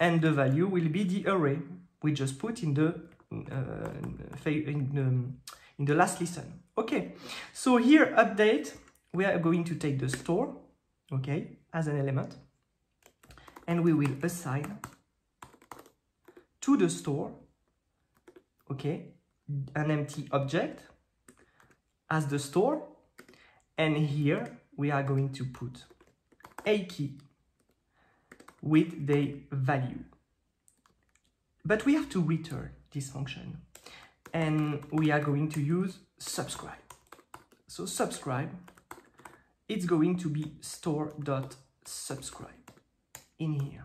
and the value will be the array we just put in the, uh, in the in the last listen. Okay, so here update, we are going to take the store, okay, as an element, and we will assign to the store, okay, an empty object as the store, and here we are going to put a key with the value. But we have to return this function, and we are going to use subscribe. So subscribe, it's going to be store.subscribe in here.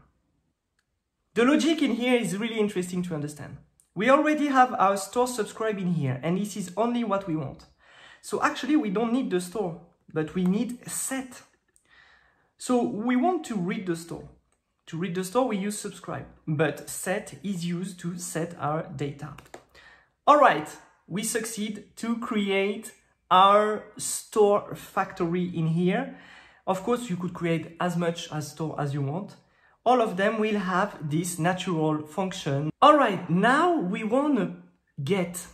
The logic in here is really interesting to understand. We already have our store subscribe in here, and this is only what we want. So actually we don't need the store, but we need set. So we want to read the store. To read the store, we use subscribe, but set is used to set our data. All right, we succeed to create our store factory in here. Of course, you could create as much as store as you want. All of them will have this natural function. All right, now we want to get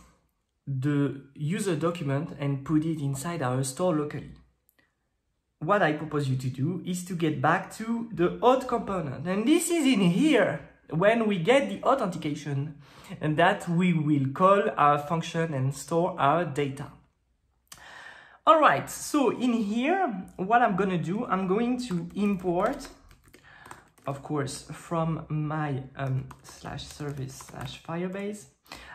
the user document and put it inside our store locally. What I propose you to do is to get back to the auth component. And this is in here when we get the authentication, and that we will call our function and store our data. All right, so in here, what I'm going to do, I'm going to import, of course, from my um, slash service slash Firebase,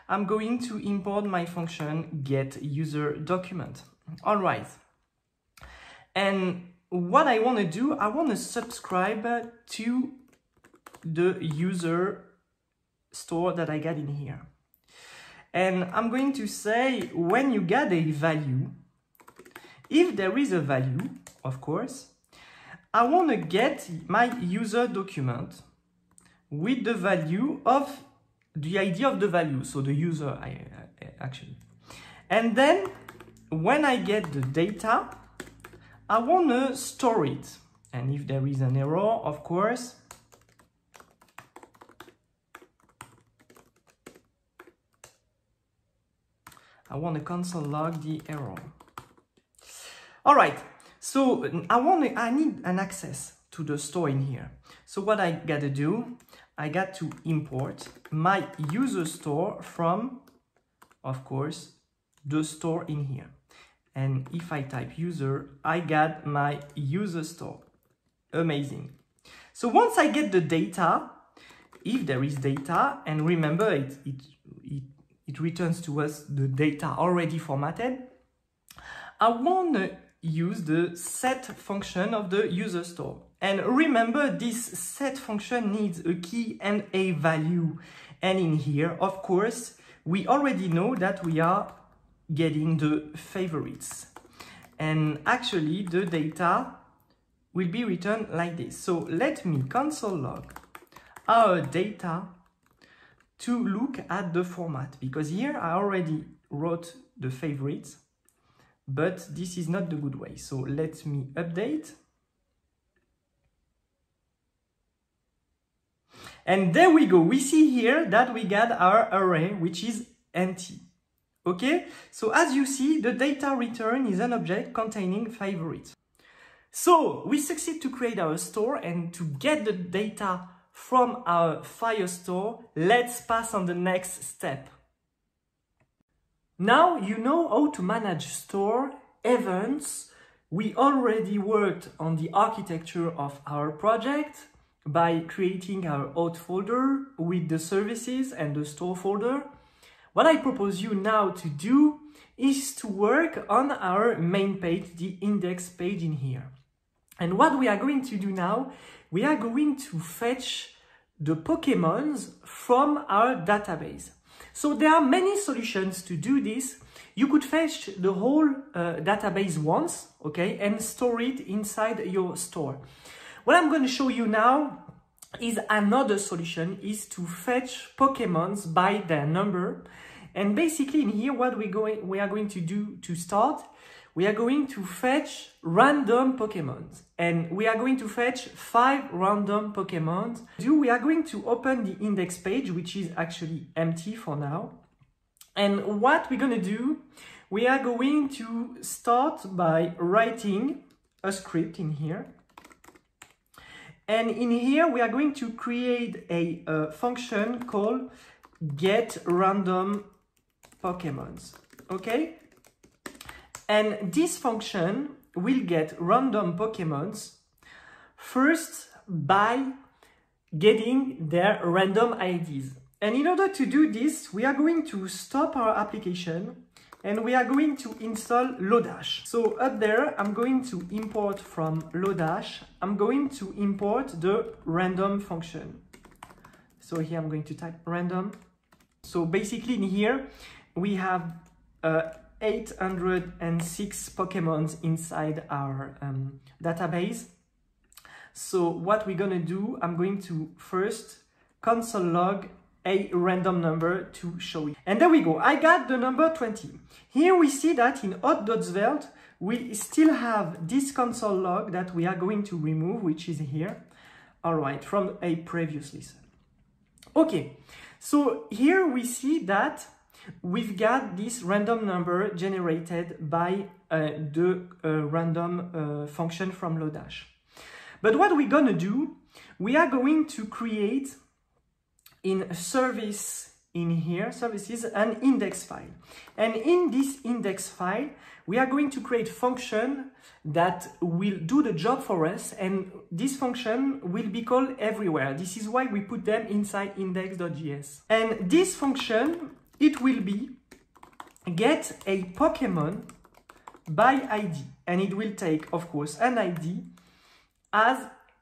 I'm going to import my function get user document. All right. And what I want to do, I want to subscribe to the user store that I got in here. And I'm going to say when you get a value, if there is a value, of course, I want to get my user document with the value of the I D of the value. So the user, I, I, actually. And then when I get the data, I want to store it, and if there is an error, of course, I want to console log the error. All right, so I want to, I need an access to the store in here. So what I gotta do, I got to import my user store from, of course, the store in here. And if I type user, I got my user store. Amazing. So once I get the data, if there is data, and remember it, it, it, it returns to us the data already formatted, I want to use the set function of the user store. And remember, this set function needs a key and a value. And in here, of course, we already know that we are getting the favorites. And actually, the data will be written like this. So let me console log our data to look at the format, because here I already wrote the favorites, but this is not the good way. So let me update. And there we go. We see here that we got our array, which is empty. Okay, so as you see, the data return is an object containing favorites. So we succeed to create our store, and to get the data from our Firestore, let's pass on the next step. Now you know how to manage store events. We already worked on the architecture of our project by creating our auth folder with the services and the store folder. What I propose you now to do is to work on our main page, the index page in here. And what we are going to do now, we are going to fetch the Pokemons from our database. So there are many solutions to do this. You could fetch the whole uh, database once, okay, and store it inside your store. What I'm going to show you now is another solution, is to fetch Pokemons by their number. And basically in here, what we going we are going to do to start, we are going to fetch random Pokemons, and we are going to fetch five random Pokemons. We are going to open the index page, which is actually empty for now. And what we're going to do, we are going to start by writing a script in here. And in here, we are going to create a, a function called get random Pokemons, okay? And this function will get random Pokemons first by getting their random I Ds. And in order to do this, we are going to stop our application and we are going to install Lodash. So up there, I'm going to import from Lodash, I'm going to import the random function. So here I'm going to type random. So basically in here, we have uh, eight hundred six Pokemons inside our um, database. So what we're gonna do, I'm going to first console log a random number to show it. And there we go, I got the number twenty. Here we see that in auth.svelte, we still have this console log that we are going to remove, which is here. All right, from a previous list. Okay, so here we see that we've got this random number generated by uh, the uh, random uh, function from Lodash. But what we're gonna do, we are going to create in a service in here, services, an index file. And in this index file, we are going to create function that will do the job for us. And this function will be called everywhere. This is why we put them inside index.js. And this function, it will be get a Pokemon by I D. And it will take, of course, an I D as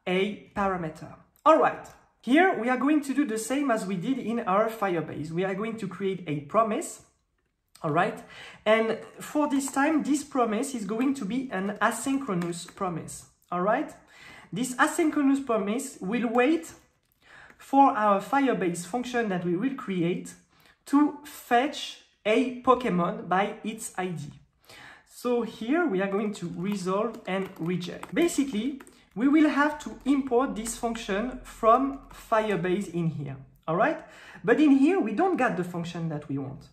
a parameter. All right. Here, we are going to do the same as we did in our Firebase. We are going to create a promise, all right? And for this time, this promise is going to be an asynchronous promise, all right? This asynchronous promise will wait for our Firebase function that we will create to fetch a Pokemon by its I D. So here, we are going to resolve and reject. Basically, we will have to import this function from Firebase in here, all right? But in here, we don't get the function that we want.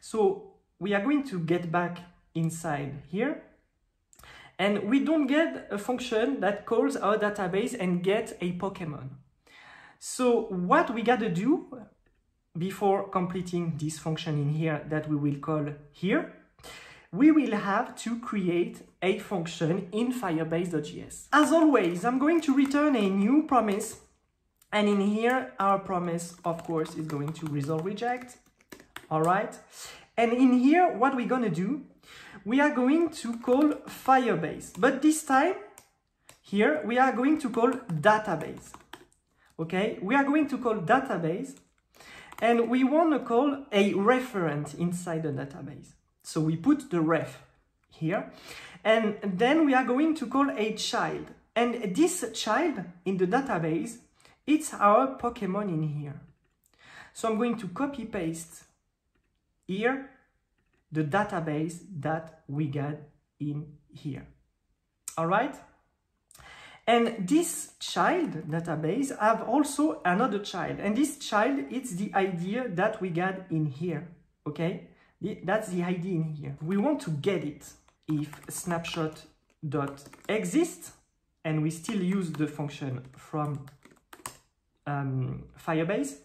So we are going to get back inside here. And we don't get a function that calls our database and gets a Pokemon. So what we gotta do before completing this function in here that we will call here, we will have to create a function in Firebase.js. As always, I'm going to return a new promise. And in here, our promise, of course, is going to resolve reject. All right. And in here, what we're going to do, we are going to call Firebase. But this time, here, we are going to call database. Okay, we are going to call database. And we want to call a referent inside the database. So we put the ref here. And then we are going to call a child. And this child in the database, it's our Pokemon in here. So I'm going to copy paste here the database that we got in here. All right. And this child database have also another child. And this child, it's the idea that we got in here. Okay. That's the I D in here. We want to get it if snapshot.exists, and we still use the function from um, Firebase,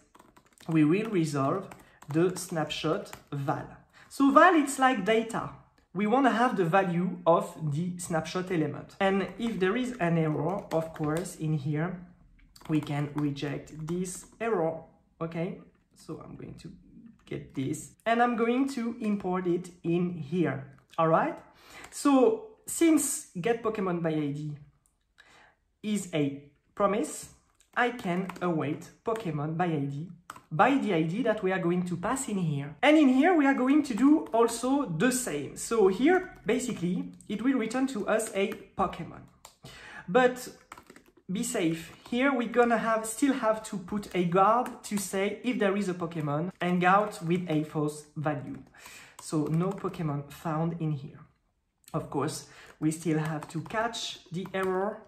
we will resolve the snapshot val. So val, it's like data. We want to have the value of the snapshot element. And if there is an error, of course, in here, we can reject this error. Okay, so I'm going to get this and I'm going to import it in here. All right. So since get Pokemon by I D is a promise, I can await Pokemon by I D by the I D that we are going to pass in here. And in here we are going to do also the same. So here basically it will return to us a Pokemon. But be safe. Here we're gonna have still have to put a guard to say if there is a Pokemon and guard with a false value. So no Pokemon found in here. Of course, we still have to catch the error.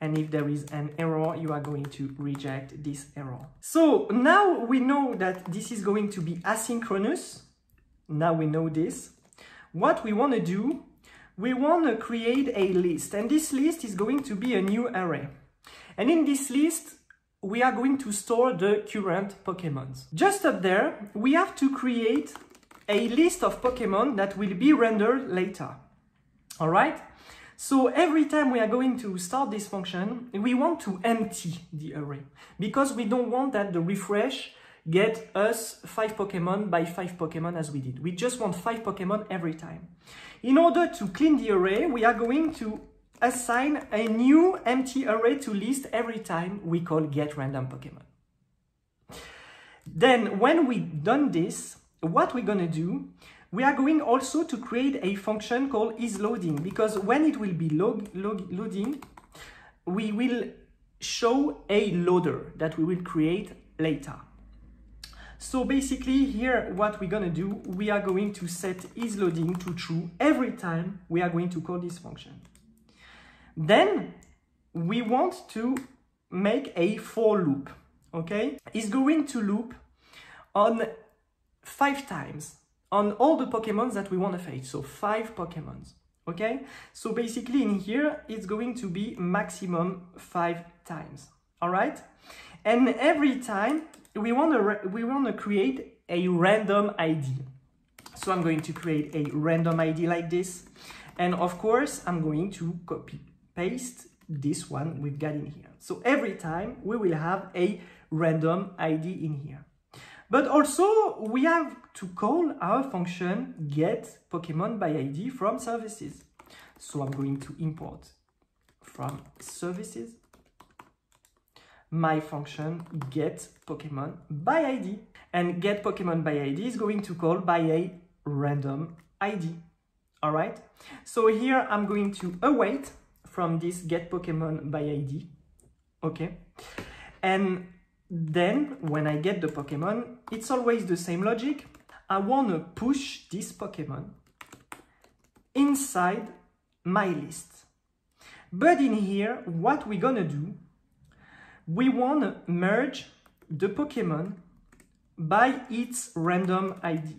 And if there is an error, you are going to reject this error. So now we know that this is going to be asynchronous. Now we know this. What we wanna do, we wanna create a list. And this list is going to be a new array. And in this list, we are going to store the current Pokemons. Just up there, we have to create a list of Pokemon that will be rendered later. All right? So every time we are going to start this function, we want to empty the array because we don't want that the refresh get us five Pokemon by five Pokemon as we did. We just want five Pokemon every time. In order to clean the array, we are going to assign a new empty array to list every time we call get random Pokemon. Then when we've done this, what we're gonna do, we are going also to create a function called isLoading, because when it will be log, log, loading, we will show a loader that we will create later. So basically here, what we're gonna do, we are going to set isLoading to true every time we are going to call this function. Then we want to make a for loop, okay? It's going to loop on five times on all the Pokemons that we want to fetch, so five Pokemons, okay? So basically in here, it's going to be maximum five times, all right? And every time we want to we want to create a random I D. So I'm going to create a random I D like this. And of course, I'm going to copy paste this one we've got in here. So every time we will have a random I D in here. But also we have to call our function get Pokemon by I D from services. So I'm going to import from services my function get Pokemon by I D. And get Pokemon by I D is going to call by a random I D. All right. So here I'm going to await from this get Pokemon by I D. Okay. And then when I get the Pokemon, it's always the same logic. I want to push this Pokemon inside my list. But in here, what we're going to do, we want to merge the Pokemon by its random I D.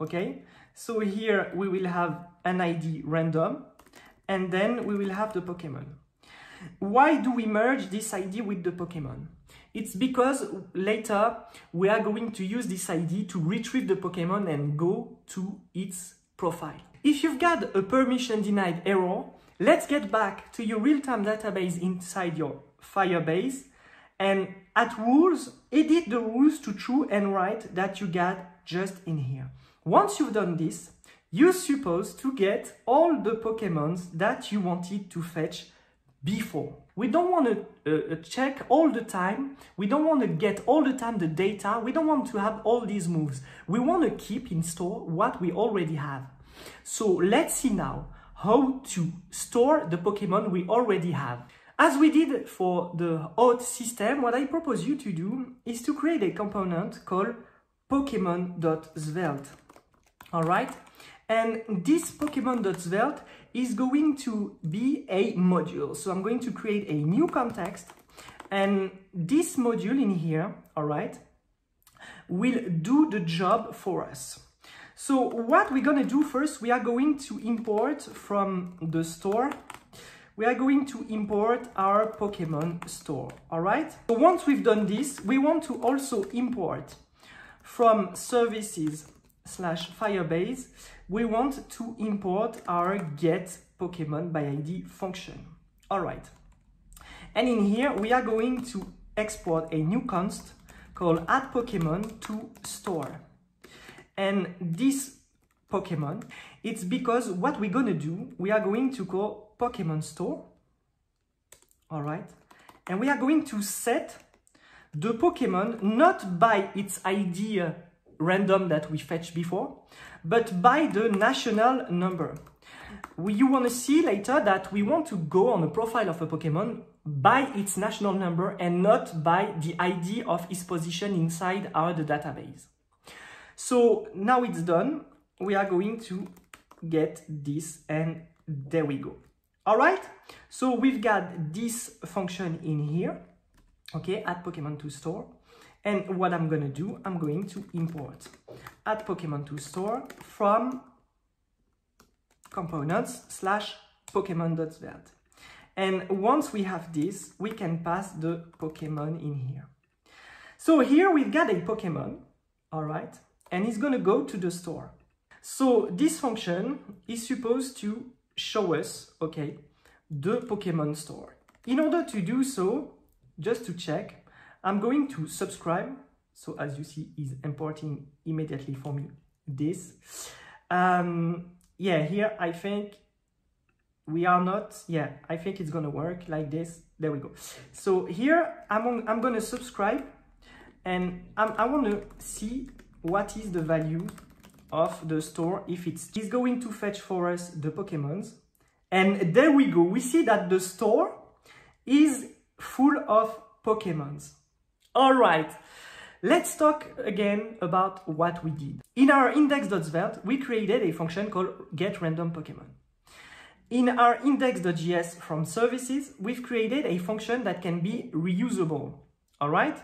Okay. So here we will have an I D random, and then we will have the Pokemon. Why do we merge this I D with the Pokemon? It's because later we are going to use this I D to retrieve the Pokemon and go to its profile. If you've got a permission denied error, let's get back to your real-time database inside your Firebase, and at rules, edit the rules to true and write that you got just in here. Once you've done this, you're supposed to get all the Pokemons that you wanted to fetch before. We don't want to uh, check all the time. We don't want to get all the time the data. We don't want to have all these moves. We want to keep in store what we already have. So let's see now how to store the Pokemon we already have. As we did for the auth system, what I propose you to do is to create a component called Pokemon.svelte. All right? And this Pokemon.svelte is going to be a module. So I'm going to create a new context, and this module in here, all right, will do the job for us. So what we're going to do first, we are going to import from the store. We are going to import our Pokemon store, all right? So once we've done this, we want to also import from services slash Firebase, we want to import our get Pokemon by I D function. All right. And in here, we are going to export a new const called add Pokemon to store. And this Pokemon, it's because what we're going to do, we are going to call Pokemon store. All right. And we are going to set the Pokemon not by its I D random that we fetched before, but by the national number. We, you want to see later that we want to go on the profile of a Pokemon by its national number and not by the I D of its position inside our the database. So now it's done. We are going to get this, and there we go. All right. So we've got this function in here. Okay, add Pokemon to store. And what I'm going to do, I'm going to import add Pokemon to store from components slash Pokemon.svelte. And once we have this, we can pass the Pokemon in here. So here we've got a Pokemon, all right, and it's going to go to the store. So this function is supposed to show us, okay, the Pokemon store. In order to do so, just to check, I'm going to subscribe. So as you see, is importing immediately for me this. Um, yeah, here I think we are not. Yeah, I think it's going to work like this. There we go. So here I'm, on, I'm going to subscribe, and I'm, I want to see what is the value of the store. If it's, it's going to fetch for us the Pokemons. And there we go. We see that the store is full of Pokemons. All right, let's talk again about what we did. In our index.svelte, we created a function called getRandomPokemon. In our index.js from services, we've created a function that can be reusable. All right,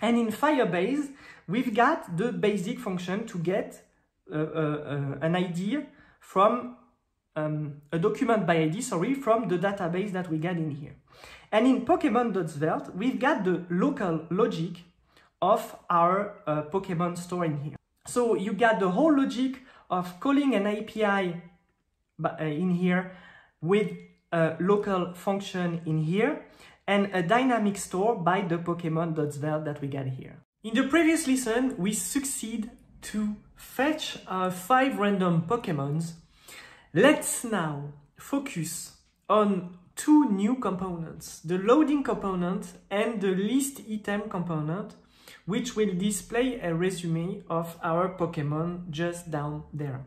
and in Firebase, we've got the basic function to get uh, uh, uh, an I D from um, a document by I D, sorry, from the database that we got in here. And in Pokemon.svelte, we've got the local logic of our uh, Pokemon store in here. So you got the whole logic of calling an A P I in here with a local function in here and a dynamic store by the Pokemon.svelte that we got here. In the previous lesson, we succeed to fetch our five random Pokemons. Let's now focus on two new components, the loading component and the list item component, which will display a resume of our Pokemon just down there.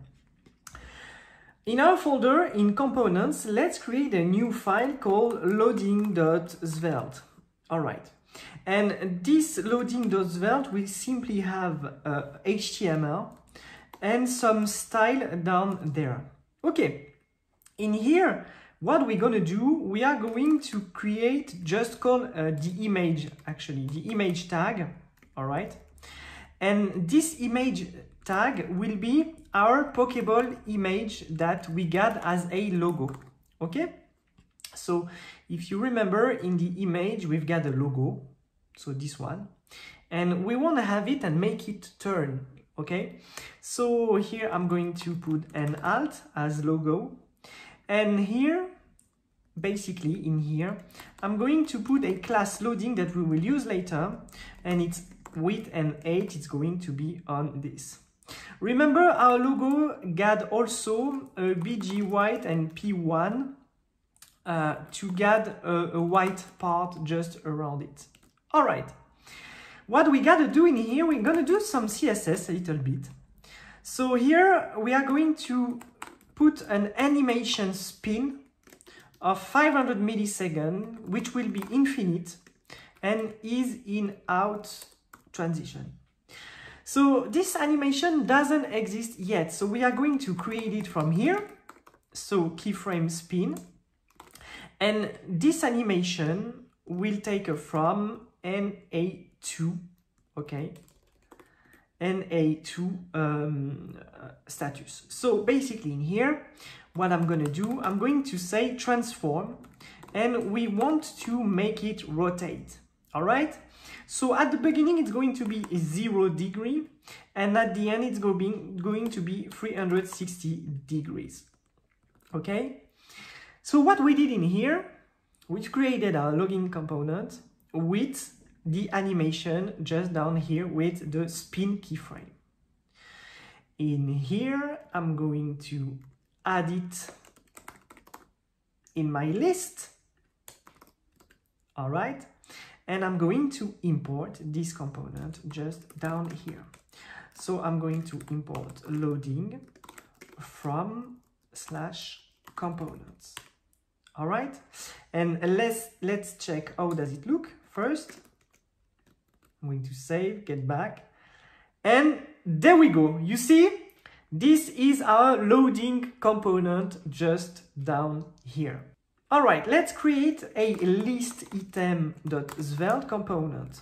In our folder in components, let's create a new file called loading.svelte. All right. And this loading.svelte will simply have uh, H T M L and some style down there. Okay. In here, what we're going to do, we are going to create, just call uh, the image, actually, the image tag, all right? And this image tag will be our Pokeball image that we got as a logo. Okay, so if you remember, in the image we've got a logo, so this one, and we want to have it and make it turn. Okay, so here I'm going to put an alt as logo, and here basically in here I'm going to put a class loading that we will use later, and it's width and height, it's going to be on this. Remember, our logo got also a B G white and P one uh, to get a, a white part just around it. All right, what we gotta do in here, we're gonna do some C S S a little bit. So here we are going to put an animation spin of five hundred milliseconds, which will be infinite and is in out transition. So this animation doesn't exist yet, so we are going to create it from here. So keyframe spin, and this animation will take a from N A two, okay, N A two um, status. So basically in here, what I'm gonna do, I'm going to say transform, and we want to make it rotate. All right, so at the beginning it's going to be zero degree, and at the end it's going going to be three hundred sixty degrees. Okay, so what we did in here, we created our login component with the animation just down here with the spin keyframe. In here I'm going to add it in my list. All right, and I'm going to import this component just down here. So I'm going to import loading from slash components. All right, and let's let's check how does it look first. I'm going to save, get back, and there we go. You see, this is our loading component just down here. All right, let's create a list item dot svelte component.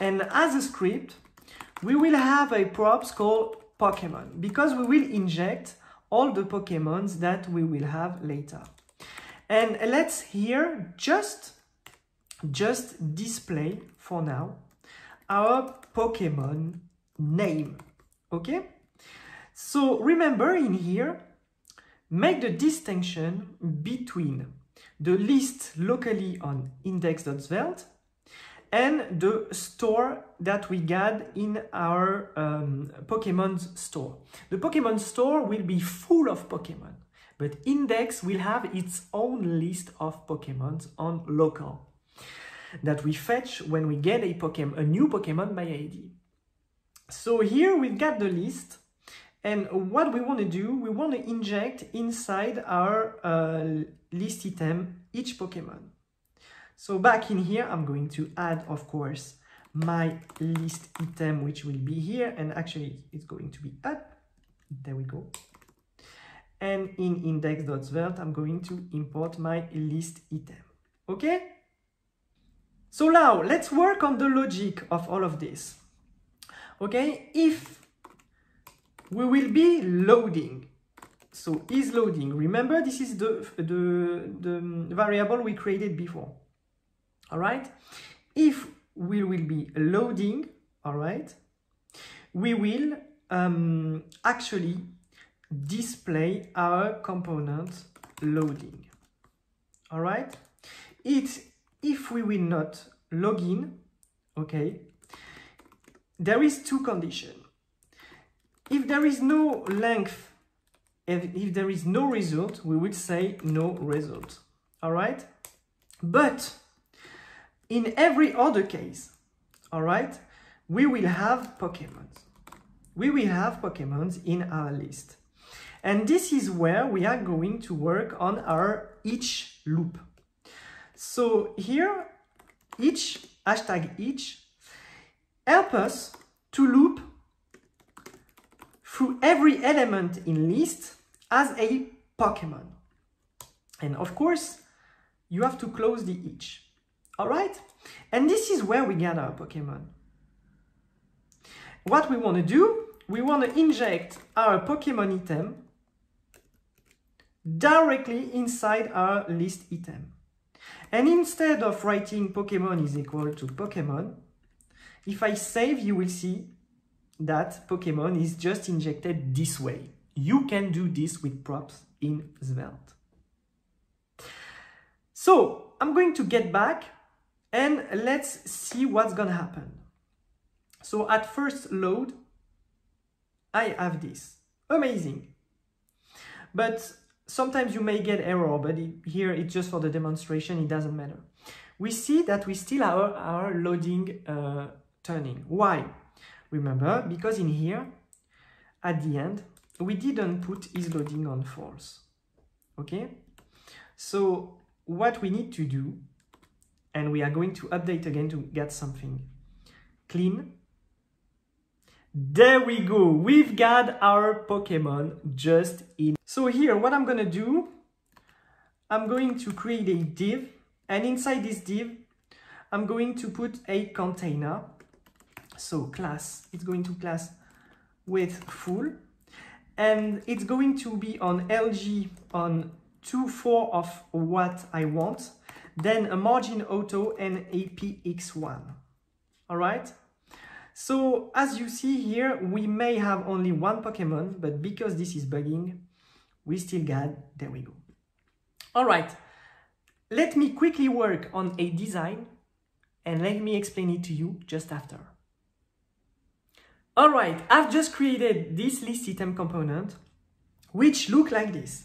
And as a script, we will have a props called Pokemon, because we will inject all the Pokemons that we will have later. And let's here just, just display for now our Pokemon name, okay? So remember in here, make the distinction between the list locally on index dot svelte and the store that we got in our um, Pokemon store. The Pokemon store will be full of Pokemon, but index will have its own list of Pokemons on local that we fetch when we get a, Pokemon, a new Pokemon by I D. So here we've got the list. And what we want to do, we want to inject inside our uh, list item each Pokemon. So back in here, I'm going to add, of course, my list item, which will be here. And actually, it's going to be up. There we go. And in index dot svelte, I'm going to import my list item. Okay? So now, let's work on the logic of all of this. Okay? If we will be loading. So is loading. Remember, this is the, the, the variable we created before. All right. If we will be loading, all right, we will um, actually display our component loading. All right. It's if we will not log in, okay, there is two conditions. If there is no length, if, if there is no result, we will say no result. All right. But in every other case, all right, we will have Pokemons. We will have Pokemons in our list. And this is where we are going to work on our each loop. So here, each, hashtag each, help us to loop through every element in list as a Pokemon. And of course, you have to close the each. All right? And this is where we gather our Pokemon. What we want to do, we want to inject our Pokemon item directly inside our list item. And instead of writing Pokemon is equal to Pokemon, if I save, you will see that Pokemon is just injected this way. You can do this with props in Svelte. So I'm going to get back and let's see what's going to happen. So at first load, I have this. Amazing. But sometimes you may get error, but it, here it's just for the demonstration, it doesn't matter. We see that we still have our, our loading uh, turning. Why? Remember, because in here, at the end, we didn't put is loading on false. Okay? So what we need to do, and we are going to update again to get something clean. There we go. We've got our Pokemon just in. So here, what I'm going to do, I'm going to create a div. And inside this div, I'm going to put a container. So class, it's going to class with full. And it's going to be on L G on two four of what I want. Then a margin auto and a P X one. All right. So as you see here, we may have only one Pokemon, but because this is bugging, we still got, there we go. All right, let me quickly work on a design and let me explain it to you just after. All right, I've just created this list item component, which look like this.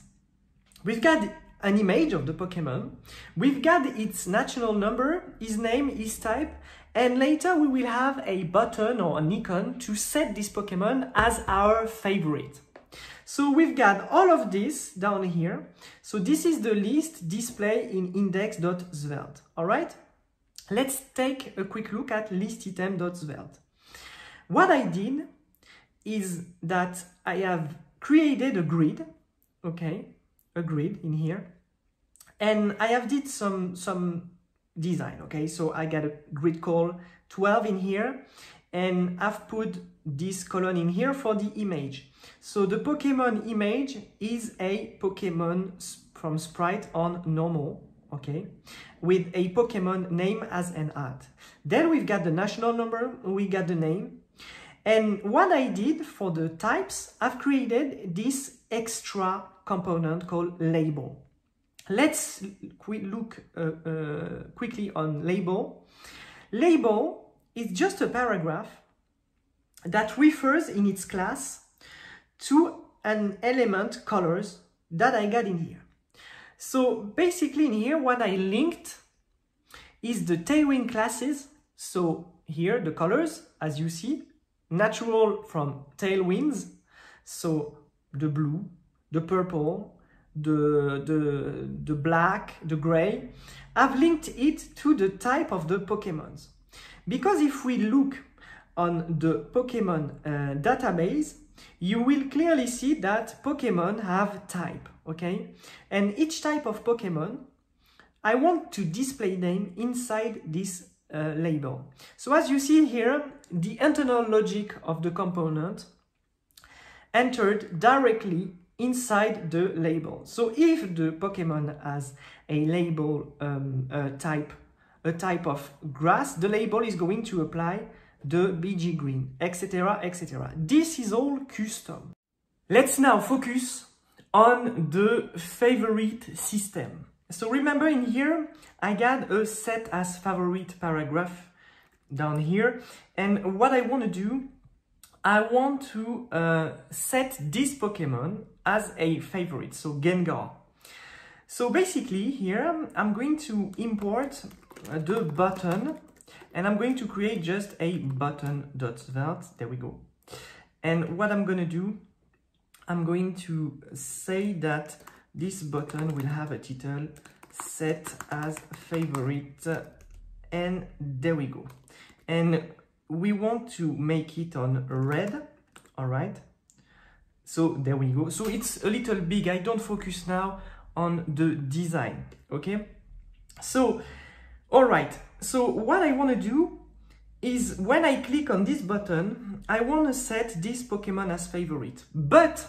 We've got an image of the Pokemon. We've got its national number, his name, his type, and later we will have a button or an icon to set this Pokemon as our favorite. So we've got all of this down here. So this is the list display in index.svelte. All right, let's take a quick look at list item dot svelte. What I did is that I have created a grid, okay, a grid in here, and I have did some, some design, okay? So I got a grid call twelve in here, and I've put this column in here for the image. So the Pokemon image is a Pokemon from sprite on normal, okay, with a Pokemon name as an ad. Then we've got the national number, we got the name. And what I did for the types, I've created this extra component called label. Let's qu look uh, uh, quickly on label. Label is just a paragraph that refers in its class to an element colors that I got in here. So basically in here, what I linked is the Tailwind classes. So here the colors, as you see, natural from Tailwinds. So the blue, the purple, The, the, the black, the gray. I've linked it to the type of the Pokemons. Because if we look on the Pokemon uh, database, you will clearly see that Pokemon have type, okay? And each type of Pokemon, I want to display them inside this uh, label. So as you see here, the internal logic of the component entered directly inside the label. So if the Pokemon has a label um, a type, a type of grass, the label is going to apply the B G green, et cetera, et cetera. This is all custom. Let's now focus on the favorite system. So remember in here, I got a set as favorite paragraph down here. And what I want to do, I want to uh, set this Pokemon as a favorite, so Gengar. So basically here, I'm going to import the button and I'm going to create just a button.svelte, there we go. And what I'm gonna do, I'm going to say that this button will have a title set as favorite, and there we go. And we want to make it on red, all right? So there we go. So it's a little big. I don't focus now on the design, okay? So, all right. So what I want to do is when I click on this button, I want to set this Pokemon as favorite. But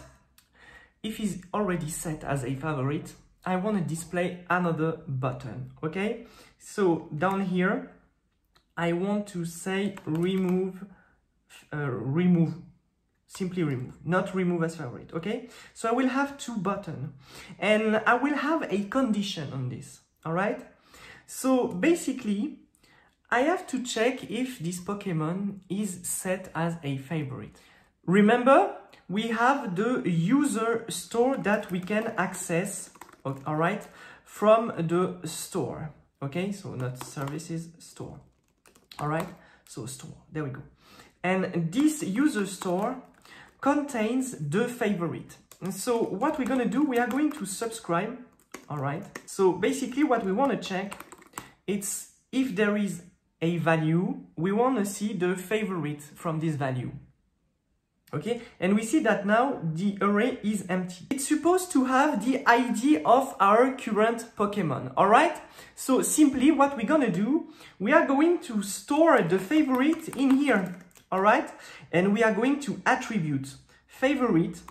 if he's already set as a favorite, I want to display another button, okay? So down here, I want to say remove, uh, remove, simply remove, not remove as favorite, okay? So I will have two buttons and I will have a condition on this, all right? So basically, I have to check if this Pokemon is set as a favorite. Remember, we have the user store that we can access, all right, from the store, okay? So not services, store, all right? So store, there we go. And this user store contains the favorite. And so what we're gonna do, we are going to subscribe, all right? So basically what we wanna check, it's if there is a value, we wanna see the favorite from this value. Okay, and we see that now the array is empty. It's supposed to have the I D of our current Pokemon, all right? So simply what we're gonna do, we are going to store the favorite in here, all right? And we are going to attribute favorite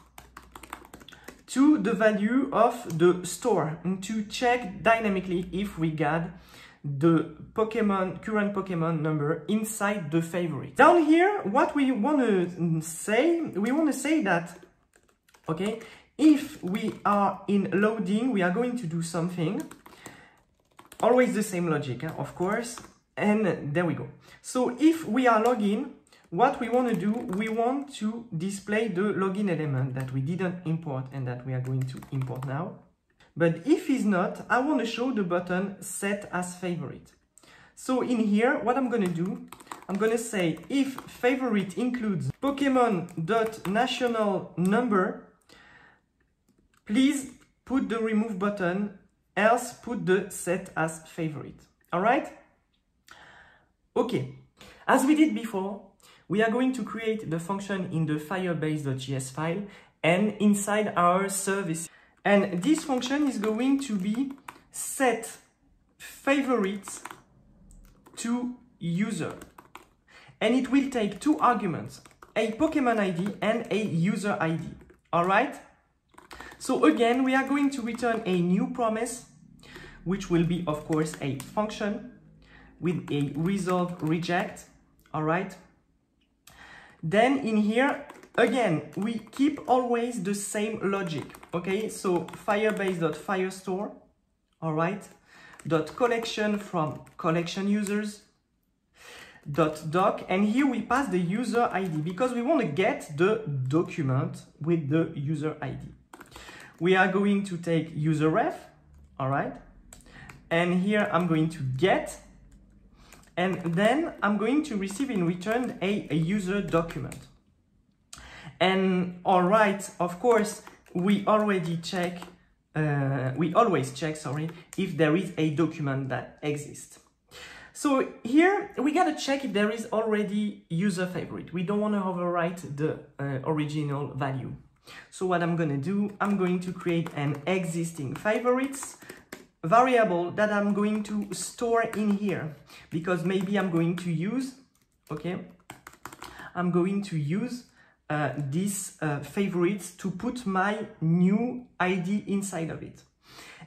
to the value of the store and to check dynamically if we got the Pokemon, current Pokemon number inside the favorite. Down here, what we want to say, we want to say that, okay, if we are in loading, we are going to do something. Always the same logic, eh, of course. And there we go. So if we are login, what we want to do, we want to display the login element that we didn't import and that we are going to import now. But if it's not, I want to show the button set as favorite. So in here, what I'm going to do, I'm going to say if favorite includes Pokemon.national number, please put the remove button, else put the set as favorite. All right? Okay. As we did before, we are going to create the function in the Firebase.js file and inside our service. And this function is going to be set favorites to user. And it will take two arguments, a Pokemon I D and a user I D. All right? So again, we are going to return a new promise, which will be, of course, a function with a resolve reject. All right? Then in here, again, we keep always the same logic, okay? So Firebase.Firestore, all right, dot collection from collection users, dot doc, and here we pass the user I D because we want to get the document with the user I D. We are going to take user ref, all right, and here I'm going to get, and then I'm going to receive in return a, a user document. And all right, of course, we already check, uh, we always check, sorry, if there is a document that exists. So here we gotta check if there is already user favorite. We don't want to overwrite the uh, original value. So what I'm gonna do, I'm going to create an existing favorites variable that I'm going to store in here because maybe I'm going to use, okay, I'm going to use Uh, these uh, favorites to put my new I D inside of it.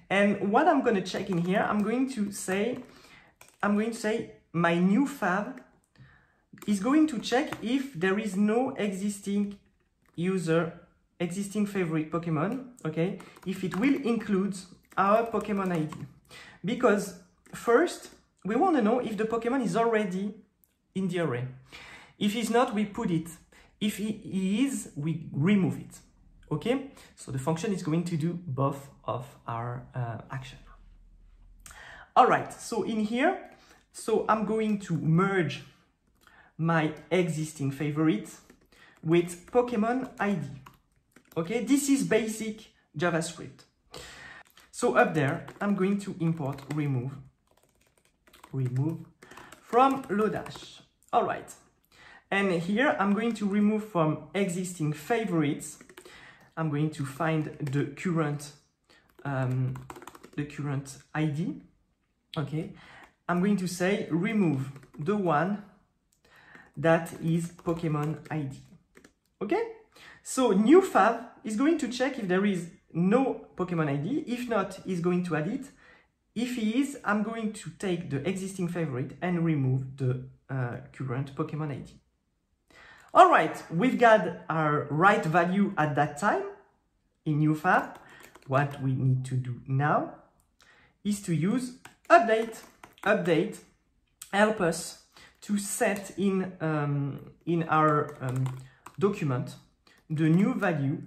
And what I'm going to check in here, I'm going to say, I'm going to say my new fav is going to check if there is no existing user, existing favorite Pokemon, okay, if it will include our Pokemon I D. Because first, we want to know if the Pokemon is already in the array. If it's not, we put it. If he is, we remove it, okay? So the function is going to do both of our uh, action. All right, so in here, so I'm going to merge my existing favorite with Pokemon I D, okay? This is basic JavaScript. So up there, I'm going to import remove, remove from Lodash, all right. And here I'm going to remove from existing favorites. I'm going to find the current, um, the current I D. Okay. I'm going to say remove the one that is Pokemon I D. Okay? So new fav is going to check if there is no Pokemon I D. If not, he's going to add it. If he is, I'm going to take the existing favorite and remove the uh, current Pokemon I D. All right, we've got our right value at that time in new fav. What we need to do now is to use update. Update help us to set in, um, in our um, document the new value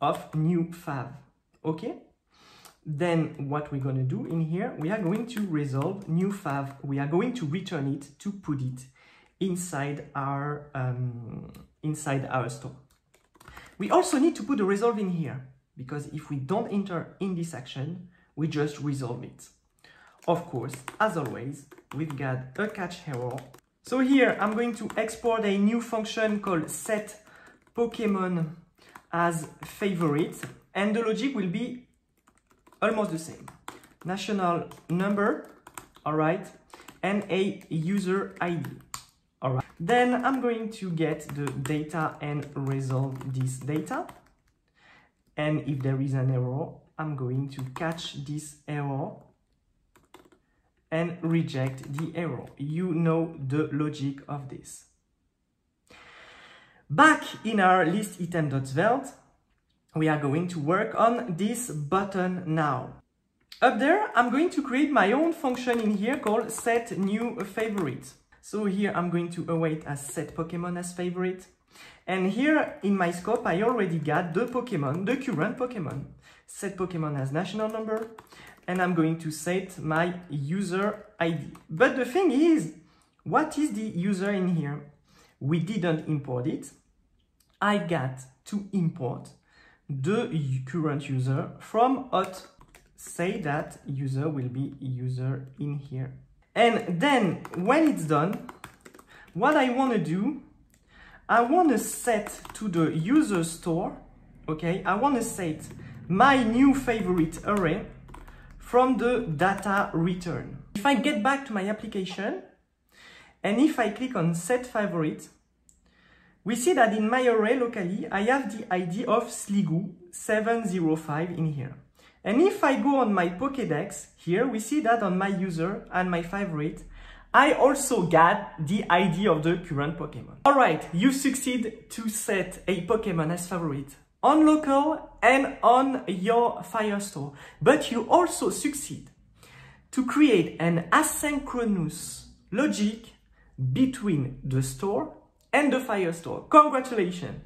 of new fav, okay? Then what we're gonna do in here, we are going to resolve new fav. We are going to return it to put it inside our, um, inside our store. We also need to put the resolve in here because if we don't enter in this action, we just resolve it. Of course, as always, we've got a catch error. So here I'm going to export a new function called set Pokemon as favorite, and the logic will be almost the same. National number, all right, and a user I D, all right. Then I'm going to get the data and resolve this data. And if there is an error, I'm going to catch this error and reject the error. You know the logic of this. Back in our list item dot svelte, we are going to work on this button now. Up there, I'm going to create my own function in here called set new favorite. So here I'm going to await as set Pokemon as favorite. And here in my scope, I already got the Pokemon, the current Pokemon, set Pokemon as national number. And I'm going to set my user I D. But the thing is, what is the user in here? We didn't import it. I got to import the current user from auth. Say that user will be user in here. And then when it's done, what I want to do, I want to set to the user store, okay? I want to set my new favorite array from the data return. If I get back to my application, and if I click on set favorite, we see that in my array locally, I have the I D of Sligoo seven zero five in here. And if I go on my Pokedex here, we see that on my user and my favorite, I also got the I D of the current Pokemon. All right, you succeed to set a Pokemon as favorite on local and on your Firestore, but you also succeed to create an asynchronous logic between the store and the Firestore. Congratulations!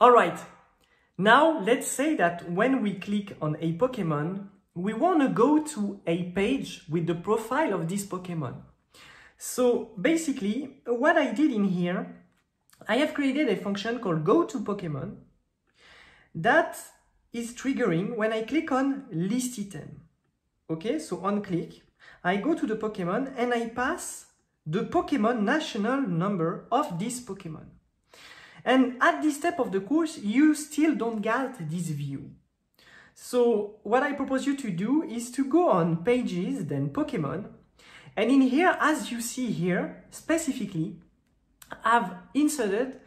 All right, now let's say that when we click on a Pokemon, we want to go to a page with the profile of this Pokemon. So basically, what I did in here, I have created a function called goToPokemon that is triggering when I click on list item. Okay, so on click, I go to the Pokemon and I pass the Pokemon national number of this Pokemon. And at this step of the course, you still don't get this view. So what I propose you to do is to go on pages, then Pokemon. And in here, as you see here, specifically, I've inserted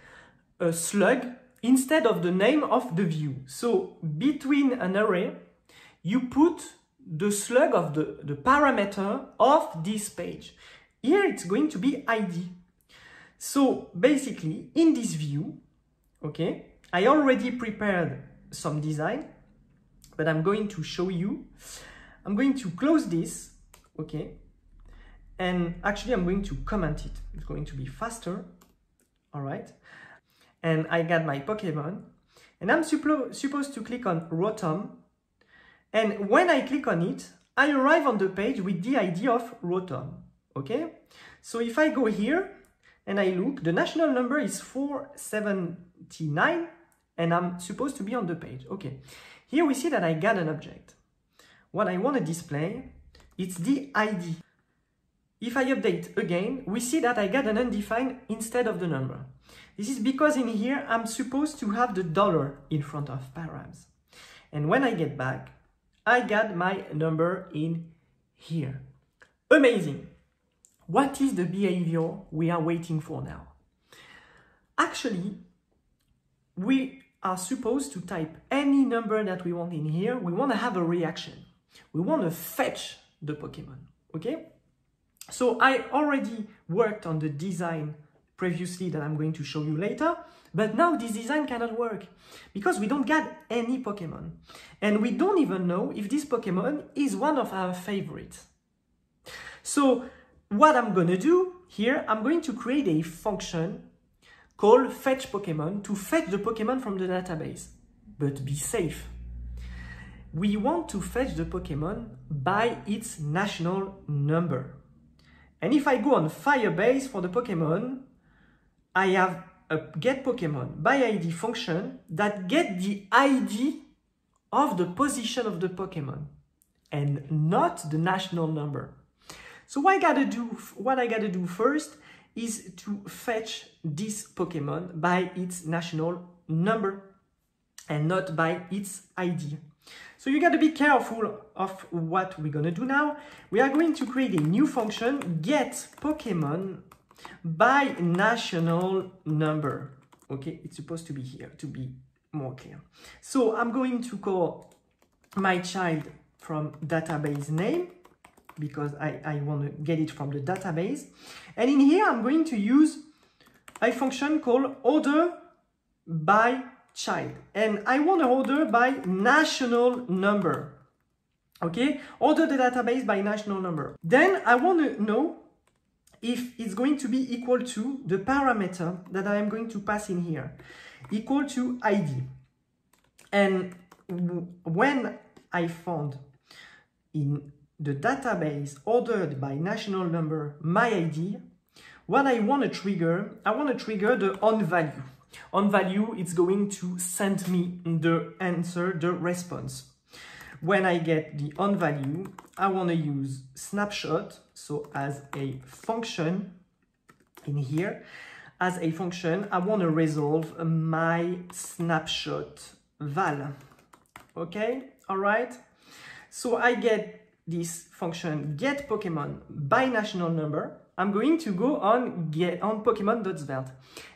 a slug instead of the name of the view. So between an array, you put the slug of the, the parameter of this page. Here it's going to be I D. So basically in this view, okay, I already prepared some design, but I'm going to show you. I'm going to close this, okay, and actually I'm going to comment it. It's going to be faster, all right? And I got my Pokemon, and I'm supposed to click on Rotom. And when I click on it, I arrive on the page with the I D of Rotom, okay? So if I go here and I look, the national number is four seventy-nine, and I'm supposed to be on the page, okay? Here we see that I got an object. What I want to display, it's the I D. If I update again, we see that I got an undefined instead of the number. This is because in here, I'm supposed to have the dollar in front of params. And when I get back, I got my number in here. Amazing! What is the behavior we are waiting for now? Actually, we are supposed to type any number that we want in here. We want to have a reaction. We want to fetch the Pokemon, okay? So I already worked on the design previously that I'm going to show you later, but now this design cannot work because we don't get any Pokemon. And we don't even know if this Pokemon is one of our favorites. So what I'm going to do here, I'm going to create a function called fetch Pokemon to fetch the Pokemon from the database, but be safe. We want to fetch the Pokemon by its national number. And if I go on Firebase for the Pokemon, I have a get Pokemon by I D function that get the I D of the position of the Pokemon and not the national number. So what I gotta do, what I gotta do first is to fetch this Pokemon by its national number and not by its I D. So you gotta be careful of what we're gonna do now. We are going to create a new function, get Pokemon by national number. Okay, it's supposed to be here to be more clear. So I'm going to call my child from database name, because I, I want to get it from the database. And in here, I'm going to use a function called order by child. And I want to order by national number. Okay, order the database by national number. Then I want to know if it's going to be equal to the parameter that I am going to pass in here, equal to I D. And when I found in the database ordered by national number, my I D, what I want to trigger, I want to trigger the on value. On value, it's going to send me the answer, the response. When I get the on value, I want to use snapshot, so as a function in here, as a function, I want to resolve my snapshot val. Okay, all right. So I get this function get Pokemon by national number. I'm going to go on get on Pokemon.svelte.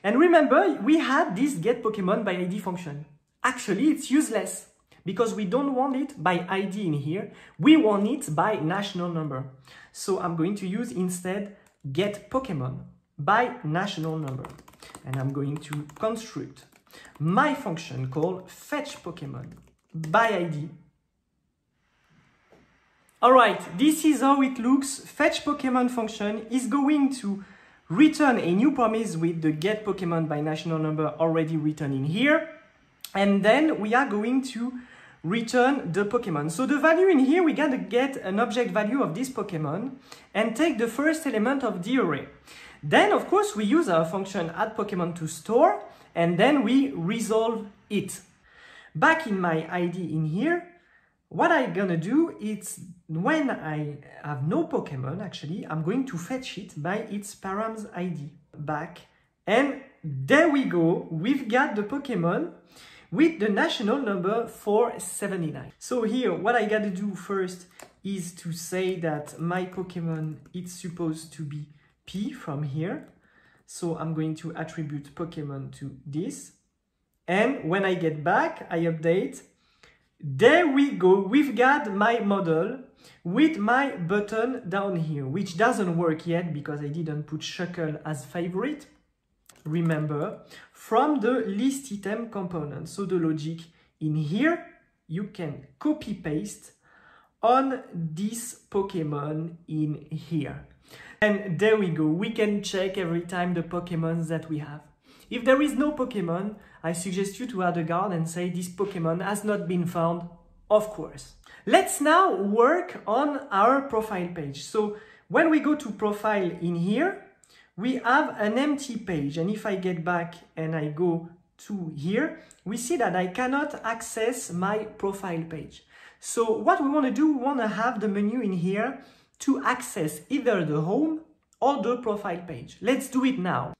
And remember, we had this get Pokemon by I D function. Actually, it's useless because we don't want it by I D in here. We want it by national number. So I'm going to use instead get Pokemon by national number. And I'm going to construct my function called fetch Pokemon by I D. All right, this is how it looks. Fetch Pokemon function is going to return a new promise with the get Pokemon by national number already written in here. And then we are going to return the Pokemon. So the value in here, we gotta get an object value of this Pokemon and take the first element of the array. Then of course we use our function add Pokemon to store, and then we resolve it. Back in my I D in here, what I'm gonna do is when I have no Pokemon, actually, I'm going to fetch it by its params I D back. And there we go, we've got the Pokemon with the national number four seventy-nine. So here, what I gotta do first is to say that my Pokemon, it's supposed to be P from here. So I'm going to attribute Pokemon to this. And when I get back, I update. There we go, we've got my model with my button down here, which doesn't work yet because I didn't put Shuckle as favorite, remember, from the list item component. So the logic in here, you can copy paste on this Pokemon in here. And there we go, we can check every time the Pokemons that we have. If there is no Pokemon, I suggest you to add a guard and say this Pokemon has not been found, of course. Let's now work on our profile page. So when we go to profile in here, we have an empty page. And if I get back and I go to here, we see that I cannot access my profile page. So what we want to do, we want to have the menu in here to access either the home or the profile page. Let's do it now.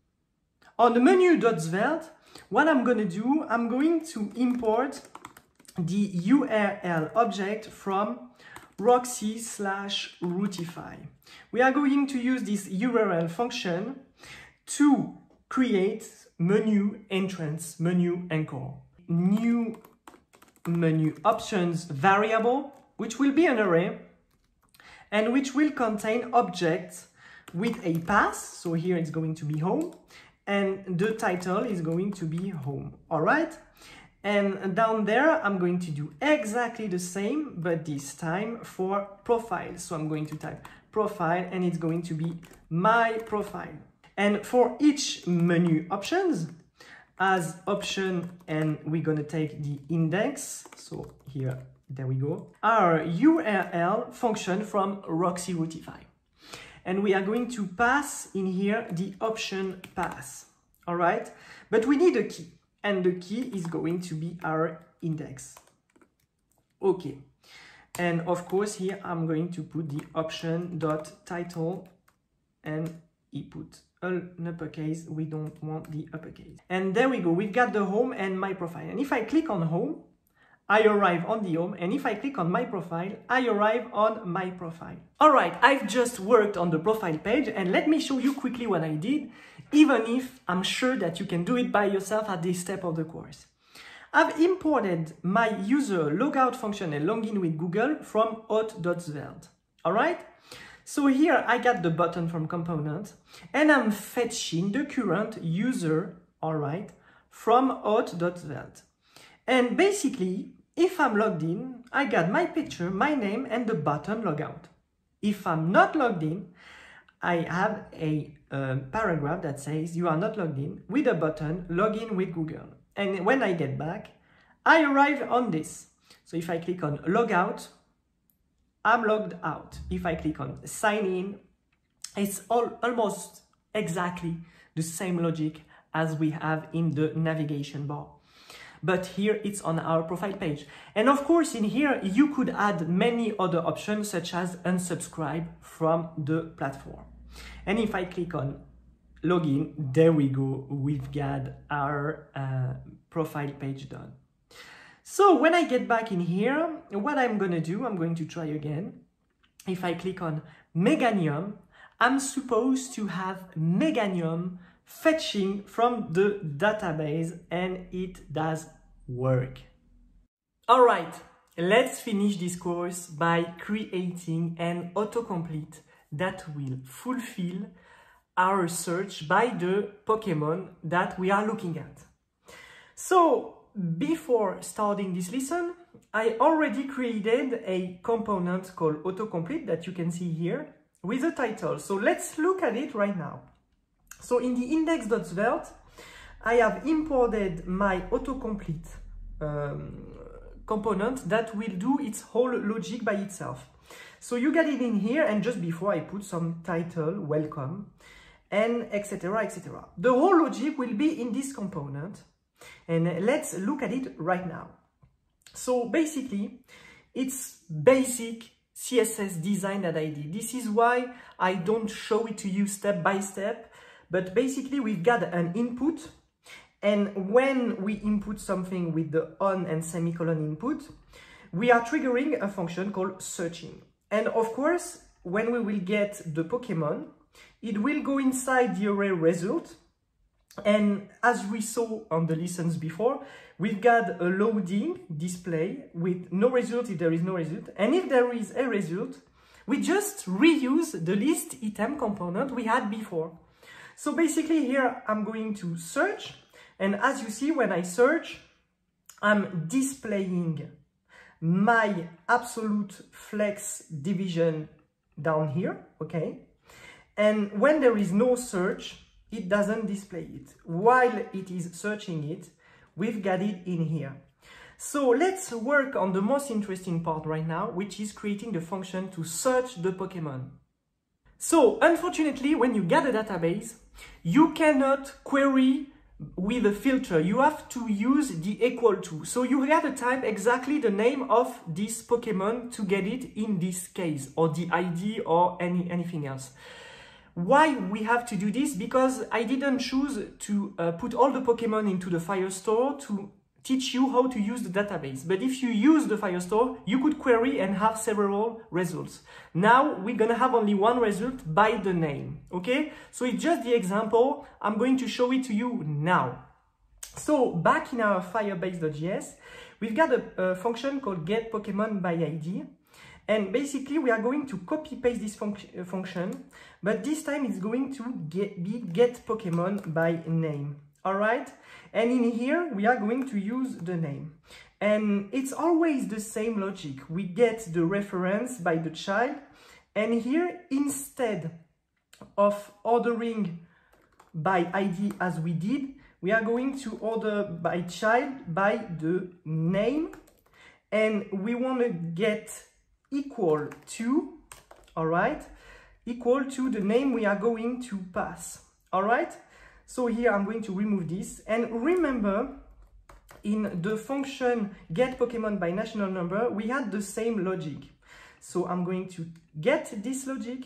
On the menu.svelte, what I'm going to do, I'm going to import the U R L object from Roxy slash Routify. We are going to use this U R L function to create menu entrance, menu anchor, new menu options variable, which will be an array and which will contain objects with a path. So here it's going to be home and the title is going to be home. All right. And down there, I'm going to do exactly the same, but this time for profile. So I'm going to type profile and it's going to be my profile. And for each menu options, as option, and we're going to take the index. So here, there we go. Our U R L function from Roxy Routify. And we are going to pass in here the option pass. All right. But we need a key. And the key is going to be our index. Okay. And of course, here I'm going to put the option dot title and input all uppercase. We don't want the uppercase. And there we go. We've got the home and my profile. And if I click on home, I arrive on the home. And if I click on my profile, I arrive on my profile. All right. I've just worked on the profile page. And let me show you quickly what I did, even if I'm sure that you can do it by yourself at this step of the course. I've imported my user logout function and login with Google from auth.svelte. All right. So here I got the button from component and I'm fetching the current user. All right. From auth.svelte. And basically, if I'm logged in, I got my picture, my name and the button logout. If I'm not logged in, I have a uh, paragraph that says you are not logged in with a button login with Google. And when I get back, I arrive on this. So if I click on logout, I'm logged out. If I click on sign in, it's all, almost exactly the same logic as we have in the navigation bar. But here it's on our profile page. And of course, in here, you could add many other options such as unsubscribe from the platform. And if I click on login, there we go. We've got our uh, profile page done. So when I get back in here, what I'm going to do, I'm going to try again. If I click on Meganium, I'm supposed to have Meganium fetching from the database, and it does work. All right, let's finish this course by creating an autocomplete that will fulfill our search by the Pokemon that we are looking at. So before starting this lesson, I already created a component called autocomplete that you can see here with a title. So let's look at it right now. So in the index.svelte, I have imported my autocomplete um, component that will do its whole logic by itself. So you get it in here, and just before I put some title, welcome, and et cetera, et cetera. The whole logic will be in this component, and let's look at it right now. So basically, it's basic C S S design that I did. This is why I don't show it to you step by step. But basically, we've got an input, and when we input something with the on and semicolon input, we are triggering a function called searching. And of course, when we will get the Pokemon, it will go inside the array result. And as we saw on the lessons before, we've got a loading display with no result if there is no result. And if there is a result, we just reuse the list item component we had before. So basically here, I'm going to search. And as you see, when I search, I'm displaying my absolute flex division down here, okay? And when there is no search, it doesn't display it. While it is searching it, we've got it in here. So let's work on the most interesting part right now, which is creating the function to search the Pokemon. So unfortunately, when you get a database, you cannot query with a filter. You have to use the equal to. So you have to type exactly the name of this Pokemon to get it in this case, or the I D or any, anything else. Why we have to do this? Because I didn't choose to uh, put all the Pokemon into the Firestore to teach you how to use the database. But if you use the Firestore, you could query and have several results. Now we're gonna have only one result by the name, okay? So it's just the example. I'm going to show it to you now. So back in our Firebase.js, we've got a, a function called get Pokemon by I D. And basically we are going to copy paste this func function, but this time it's going to get, be get Pokemon by name. All right. And in here, we are going to use the name. And it's always the same logic. We get the reference by the child. And here, instead of ordering by I D as we did, we are going to order by child by the name. And we want to get equal to, all right, equal to the name we are going to pass. All right. So here I'm going to remove this. And remember, in the function get Pokemon by national number, we had the same logic. So I'm going to get this logic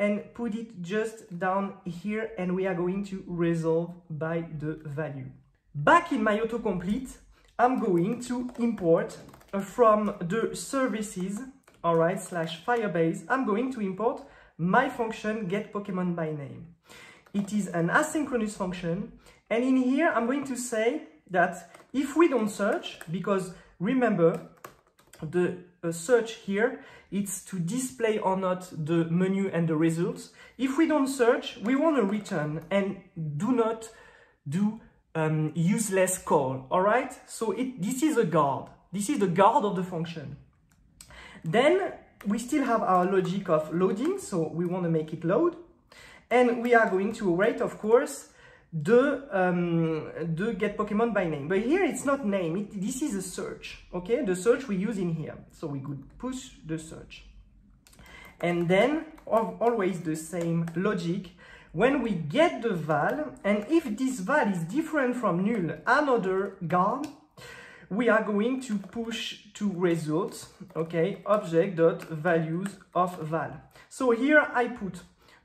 and put it just down here, and we are going to resolve by the value. Back in my autocomplete, I'm going to import from the services, all right, slash Firebase, I'm going to import my function get Pokemon by name. It is an asynchronous function, and in here I'm going to say that if we don't search, because remember the uh, search here, it's to display or not the menu and the results. If we don't search, we want to return and do not do um, useless call, all right? So it, this is a guard. This is the guard of the function. Then we still have our logic of loading, so we want to make it load. And we are going to await, of course, the, um, the get Pokemon by name. But here it's not name, it, this is a search, okay? The search we use in here. So we could push the search. And then always the same logic. When we get the val, and if this val is different from null, another guard, we are going to push to results, okay? Object.values of val. So here I put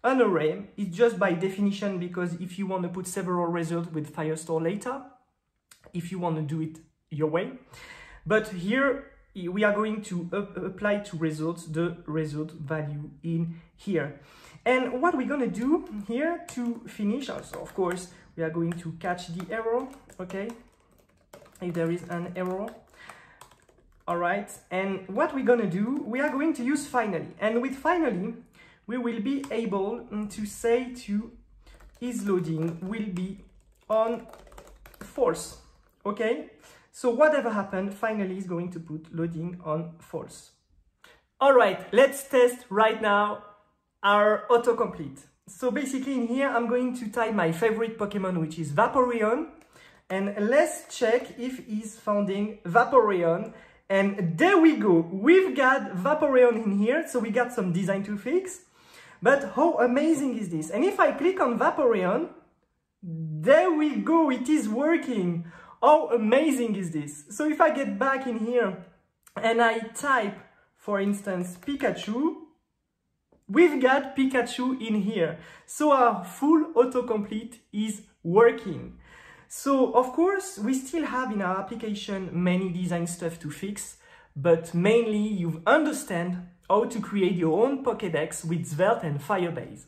an array. It's just by definition, because if you want to put several results with Firestore later, if you want to do it your way. But here we are going to apply to results the result value in here. And what we're going to do here to finish also, of course, we are going to catch the error, okay? If there is an error. All right. And what we're going to do, we are going to use finally. And with finally, we will be able to say to is loading will be on false, okay? So whatever happened, finally is going to put loading on false. All right, let's test right now our autocomplete. So basically in here, I'm going to type my favorite Pokemon, which is Vaporeon. And let's check if he's founding Vaporeon. And there we go, we've got Vaporeon in here. So we got some design to fix. But how amazing is this? And if I click on Vaporeon, there we go, it is working. How amazing is this? So if I get back in here and I type, for instance, Pikachu, we've got Pikachu in here. So our full autocomplete is working. So of course, we still have in our application many design stuff to fix, but mainly you understand how to create your own Pokedex with Svelte and Firebase.